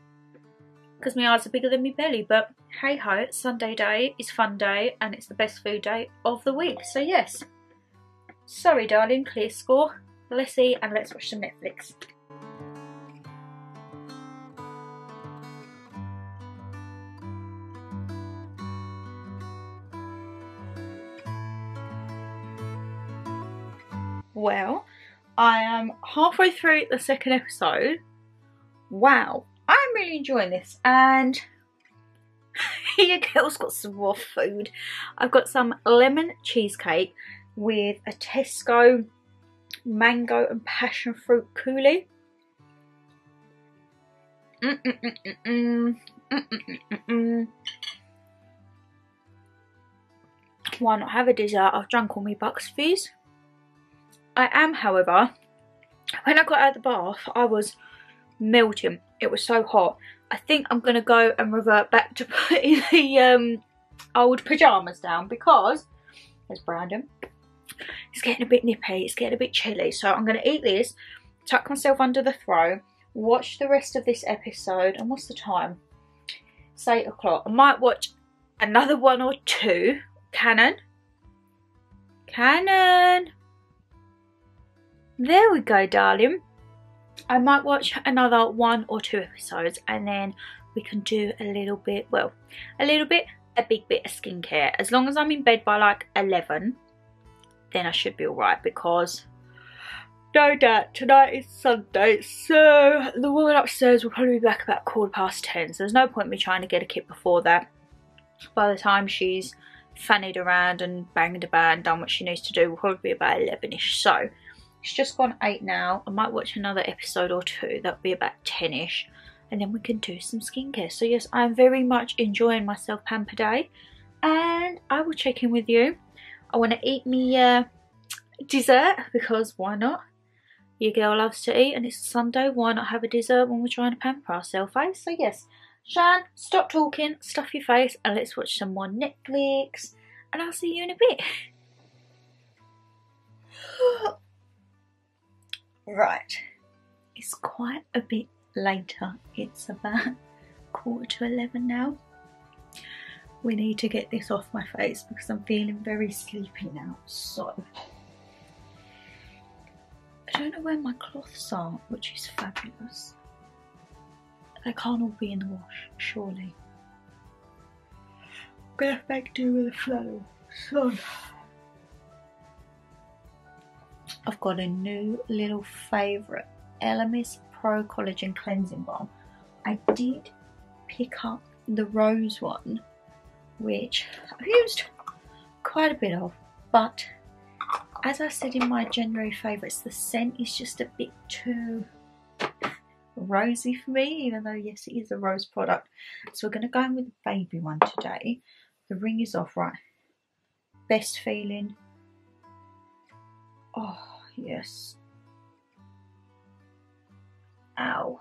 because my eyes are bigger than my belly, but hey ho, it's Sunday day, it's fun day, and it's the best food day of the week. So yes, sorry darling, clear score, let's eat and let's watch some Netflix. Well, I am halfway through the second episode. Wow, I'm really enjoying this, and your girl's got some raw food. I've got some lemon cheesecake with a Tesco mango and passion fruit coulis. Mm mm mm mm mm mm mm mm mm. Why not have a dessert? I've drunk all my Bucks Fizz. I am, however, when I got out of the bath, I was melting. It was so hot. I think I'm going to go and revert back to putting the um, old pyjamas down because, there's Brandon, it's getting a bit nippy, it's getting a bit chilly. So I'm going to eat this, tuck myself under the throw, watch the rest of this episode. And what's the time? It's eight o'clock. I might watch another one or two. Cannon. Cannon. There we go, darling. I might watch another one or two episodes and then we can do a little bit, well, a little bit, a big bit of skincare. As long as I'm in bed by like eleven, then I should be alright because no doubt tonight is Sunday, so the woman upstairs will probably be back about quarter past ten, so there's no point in me trying to get a kit before that. By the time she's fannied around and banged about and done what she needs to do, we'll probably be about eleven-ish, so... It's just gone eight now. I might watch another episode or two. That'll be about ten-ish. And then we can do some skincare. So yes, I'm very much enjoying myself pamper day. And I will check in with you. I want to eat me uh, dessert because why not? Your girl loves to eat and it's Sunday. Why not have a dessert when we're trying to pamper ourselves, eh? So yes, Shan, stop talking, stuff your face, and let's watch some more Netflix. And I'll see you in a bit. Right, it's quite a bit later, it's about quarter to eleven now. We need to get this off my face because I'm feeling very sleepy now, so. I don't know where my cloths are, which is fabulous. They can't all be in the wash, surely. I'm gonna have to make do with a flannel, so. I've got a new little favourite, Elemis Pro Collagen Cleansing Balm. I did pick up the rose one, which I've used quite a bit of, but as I said in my January favourites, the scent is just a bit too rosy for me, even though yes, it is a rose product. So we're going to go in with the baby one today. The ring is off, right? Best feeling. Oh. Yes. Ow.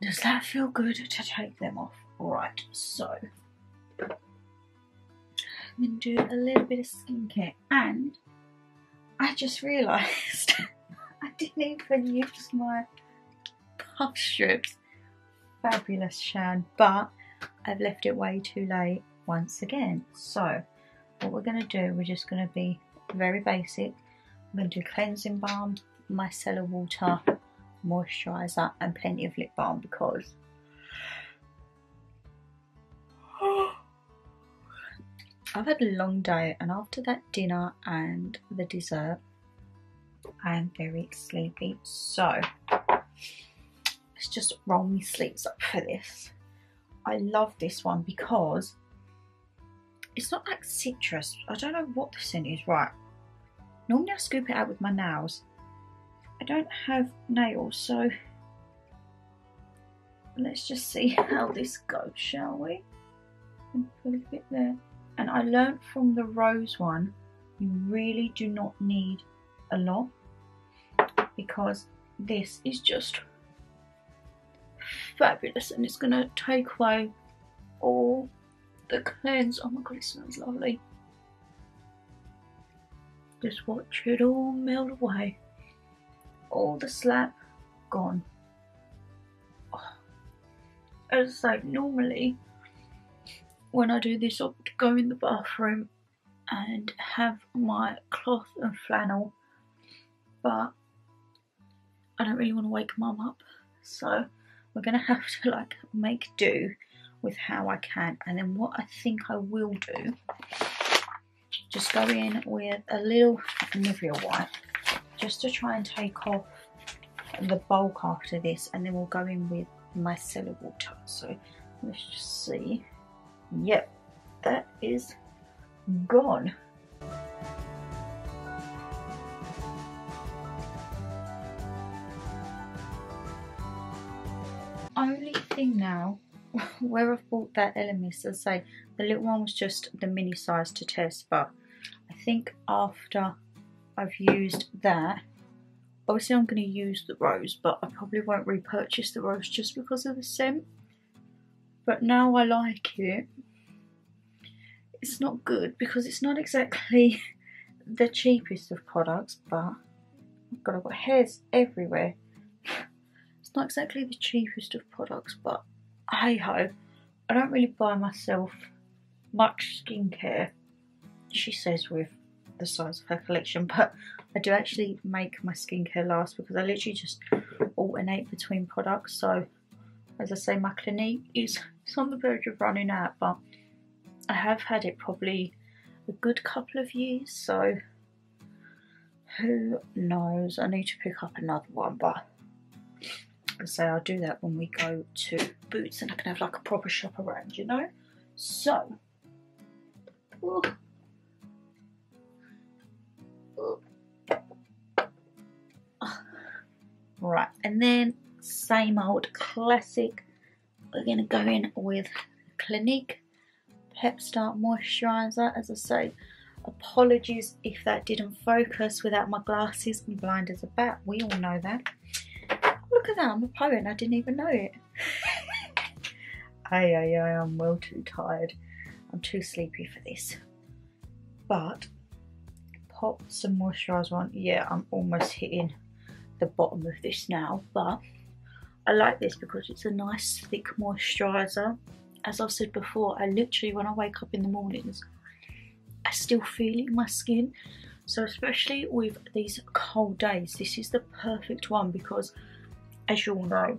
Does that feel good to take them off? Right, so I'm going to do a little bit of skincare, and I just realised I didn't even use my puff strips. Fabulous, Shan, but I've left it way too late once again. So what we're going to do, we're just going to be very basic. I'm going to do cleansing balm, micellar water, moisturiser, and plenty of lip balm because I've had a long day, and after that dinner and the dessert I am very sleepy, so let's just roll my sleeves up for this. I love this one because it's not like citrus. I don't know what the scent is, right? Normally I scoop it out with my nails. I don't have nails, so let's just see how this goes, shall we? And put a bit there. And I learned from the rose one, you really do not need a lot. because this is just fabulous and it's gonna take away all the cleanse. Oh my god, it smells lovely. Just watch it all melt away. All the slap gone. Oh. As I say, normally when I do this, I'll go in the bathroom and have my cloth and flannel, but I don't really want to wake mum up, so we're gonna have to like make do with how I can. And then what I think I will do, just go in with a little Nivea wipe just to try and take off the bulk after this, and then we'll go in with micellar water. So let's just see. Yep, that is gone. Only thing now where I've bought that Elemis, as I say, the little one was just the mini size to test, but I think after I've used that, obviously I'm going to use the rose, but I probably won't repurchase the rose just because of the scent. But now I like it. It's not good because it's not exactly the cheapest of products, but God, I've got hairs everywhere. It's not exactly the cheapest of products, but hey ho, I don't really buy myself much skincare, she says with the size of her collection, but I do actually make my skincare last because I literally just alternate between products. So as I say, my Clinique is it's on the verge of running out, but I have had it probably a good couple of years, so who knows, I need to pick up another one. But so I'll do that when we go to Boots and I can have like a proper shop around, you know. So ooh, ooh. Right, and then same old classic, we're gonna go in with Clinique Pepstar moisturizer. As I say, apologies if that didn't focus without my glasses, I'm blind as a bat, we all know that. Look at that, I'm a poet and I didn't even know it. Aye, aye, aye, I'm well too tired. I'm too sleepy for this. But pop some moisturiser on. Yeah, I'm almost hitting the bottom of this now, but I like this because it's a nice thick moisturiser. As I've said before, I literally, when I wake up in the mornings, I still feel it in my skin. So especially with these cold days, this is the perfect one because, as you all know,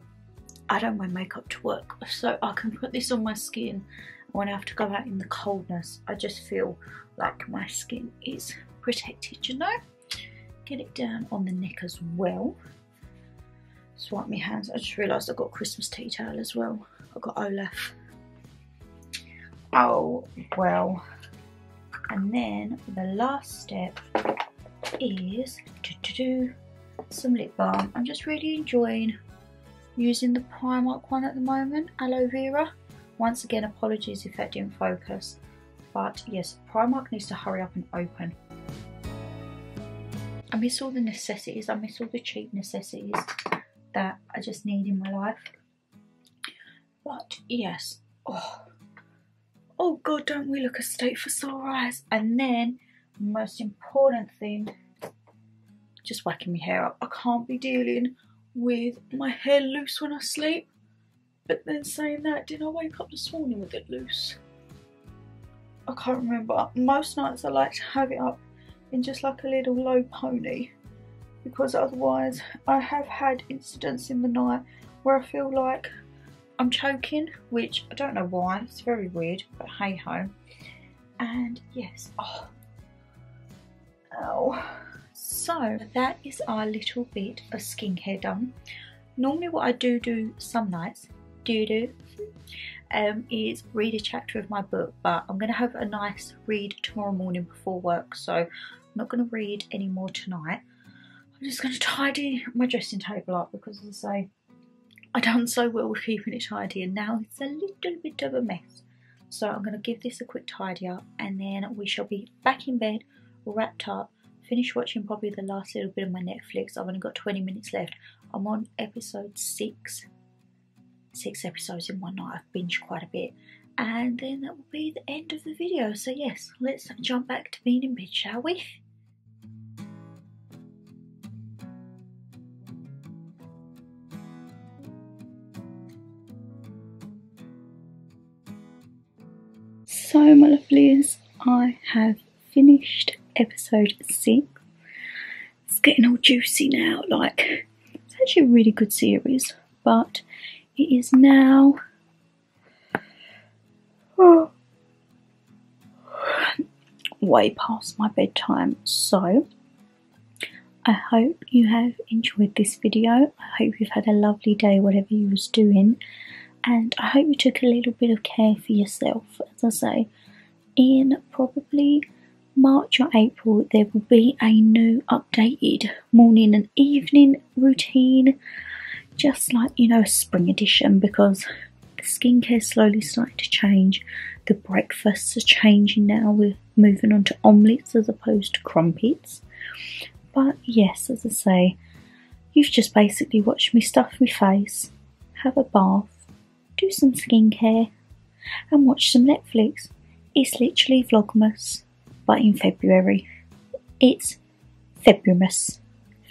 I don't wear makeup to work, so I can put this on my skin. When I have to go out in the coldness, I just feel like my skin is protected, you know. Get it down on the neck as well. Swipe my hands. I just realised I've got a Christmas tea towel as well. I've got Olaf. Oh well. And then the last step is to do, do some lip balm. I'm just really enjoying using the Primark one at the moment, aloe vera. Once again, apologies if that didn't focus, but yes, Primark needs to hurry up and open. I miss all the necessities, I miss all the cheap necessities that I just need in my life. But yes, oh, oh god, don't we look a state for sore eyes. And then, most important thing, just whacking my hair up. I can't be dealing with my hair loose when I sleep, but then saying that, did I wake up this morning with it loose? I can't remember. Most nights I like to have it up in just like a little low pony, because otherwise I have had incidents in the night where I feel like I'm choking, which I don't know why, it's very weird, but hey ho. And yes, oh, ow. So that is our little bit of skincare done. Normally what I do do some nights, do do, um, is read a chapter of my book, but I'm going to have a nice read tomorrow morning before work, so I'm not going to read any more tonight. I'm just going to tidy my dressing table up because, as I say, I've done so well with keeping it tidy and now it's a little bit of a mess. So I'm going to give this a quick tidy up and then we shall be back in bed, wrapped up, finished watching probably the last little bit of my Netflix. I've only got twenty minutes left. I'm on episode six. Six episodes in one night. I've binged quite a bit. And then that will be the end of the video. So yes, let's jump back to being in bed, shall we? So my lovelies, I have finished episode six. It's getting all juicy now. Like, it's actually a really good series, but it is now oh, way past my bedtime. So I hope you have enjoyed this video. I hope you've had a lovely day, whatever you was doing. And I hope you took a little bit of care for yourself. As I say, in probably March or April, there will be a new updated morning and evening routine. Just like, you know, spring edition, because the skincare slowly starting to change. The breakfasts are changing now. We're moving on to omelettes as opposed to crumpets. But yes, as I say, you've just basically watched me stuff my face, have a bath, do some skincare and watch some Netflix. It's literally Vlogmas, but in February. It's Februmas.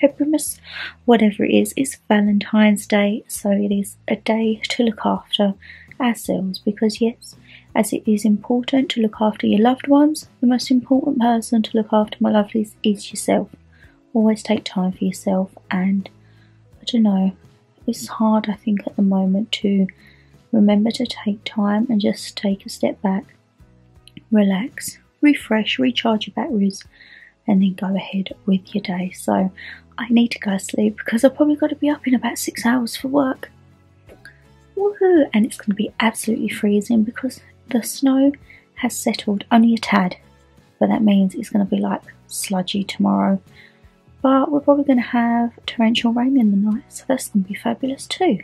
Februmas, whatever it is, it's Valentine's Day, so it is a day to look after ourselves, because yes, as it is important to look after your loved ones, the most important person to look after, my lovelies, is yourself. Always take time for yourself, and I don't know, it's hard I think at the moment to remember to take time and just take a step back, relax, refresh, recharge your batteries, and then go ahead with your day. So I need to go to sleep because I've probably got to be up in about six hours for work. Woohoo! And it's going to be absolutely freezing because the snow has settled only a tad, but that means it's going to be like sludgy tomorrow. But we're probably going to have torrential rain in the night, so that's going to be fabulous too.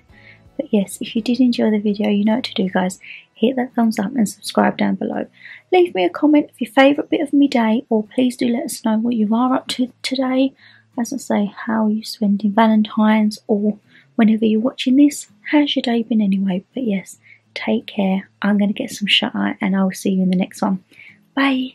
But yes, if you did enjoy the video, you know what to do, guys. Hit that thumbs up and subscribe down below. Leave me a comment of your favourite bit of my day, or please do let us know what you are up to today. As I say, how are you spending Valentine's, or whenever you're watching this, how's your day been anyway? But yes, take care. I'm going to get some shut eye and I will see you in the next one. Bye.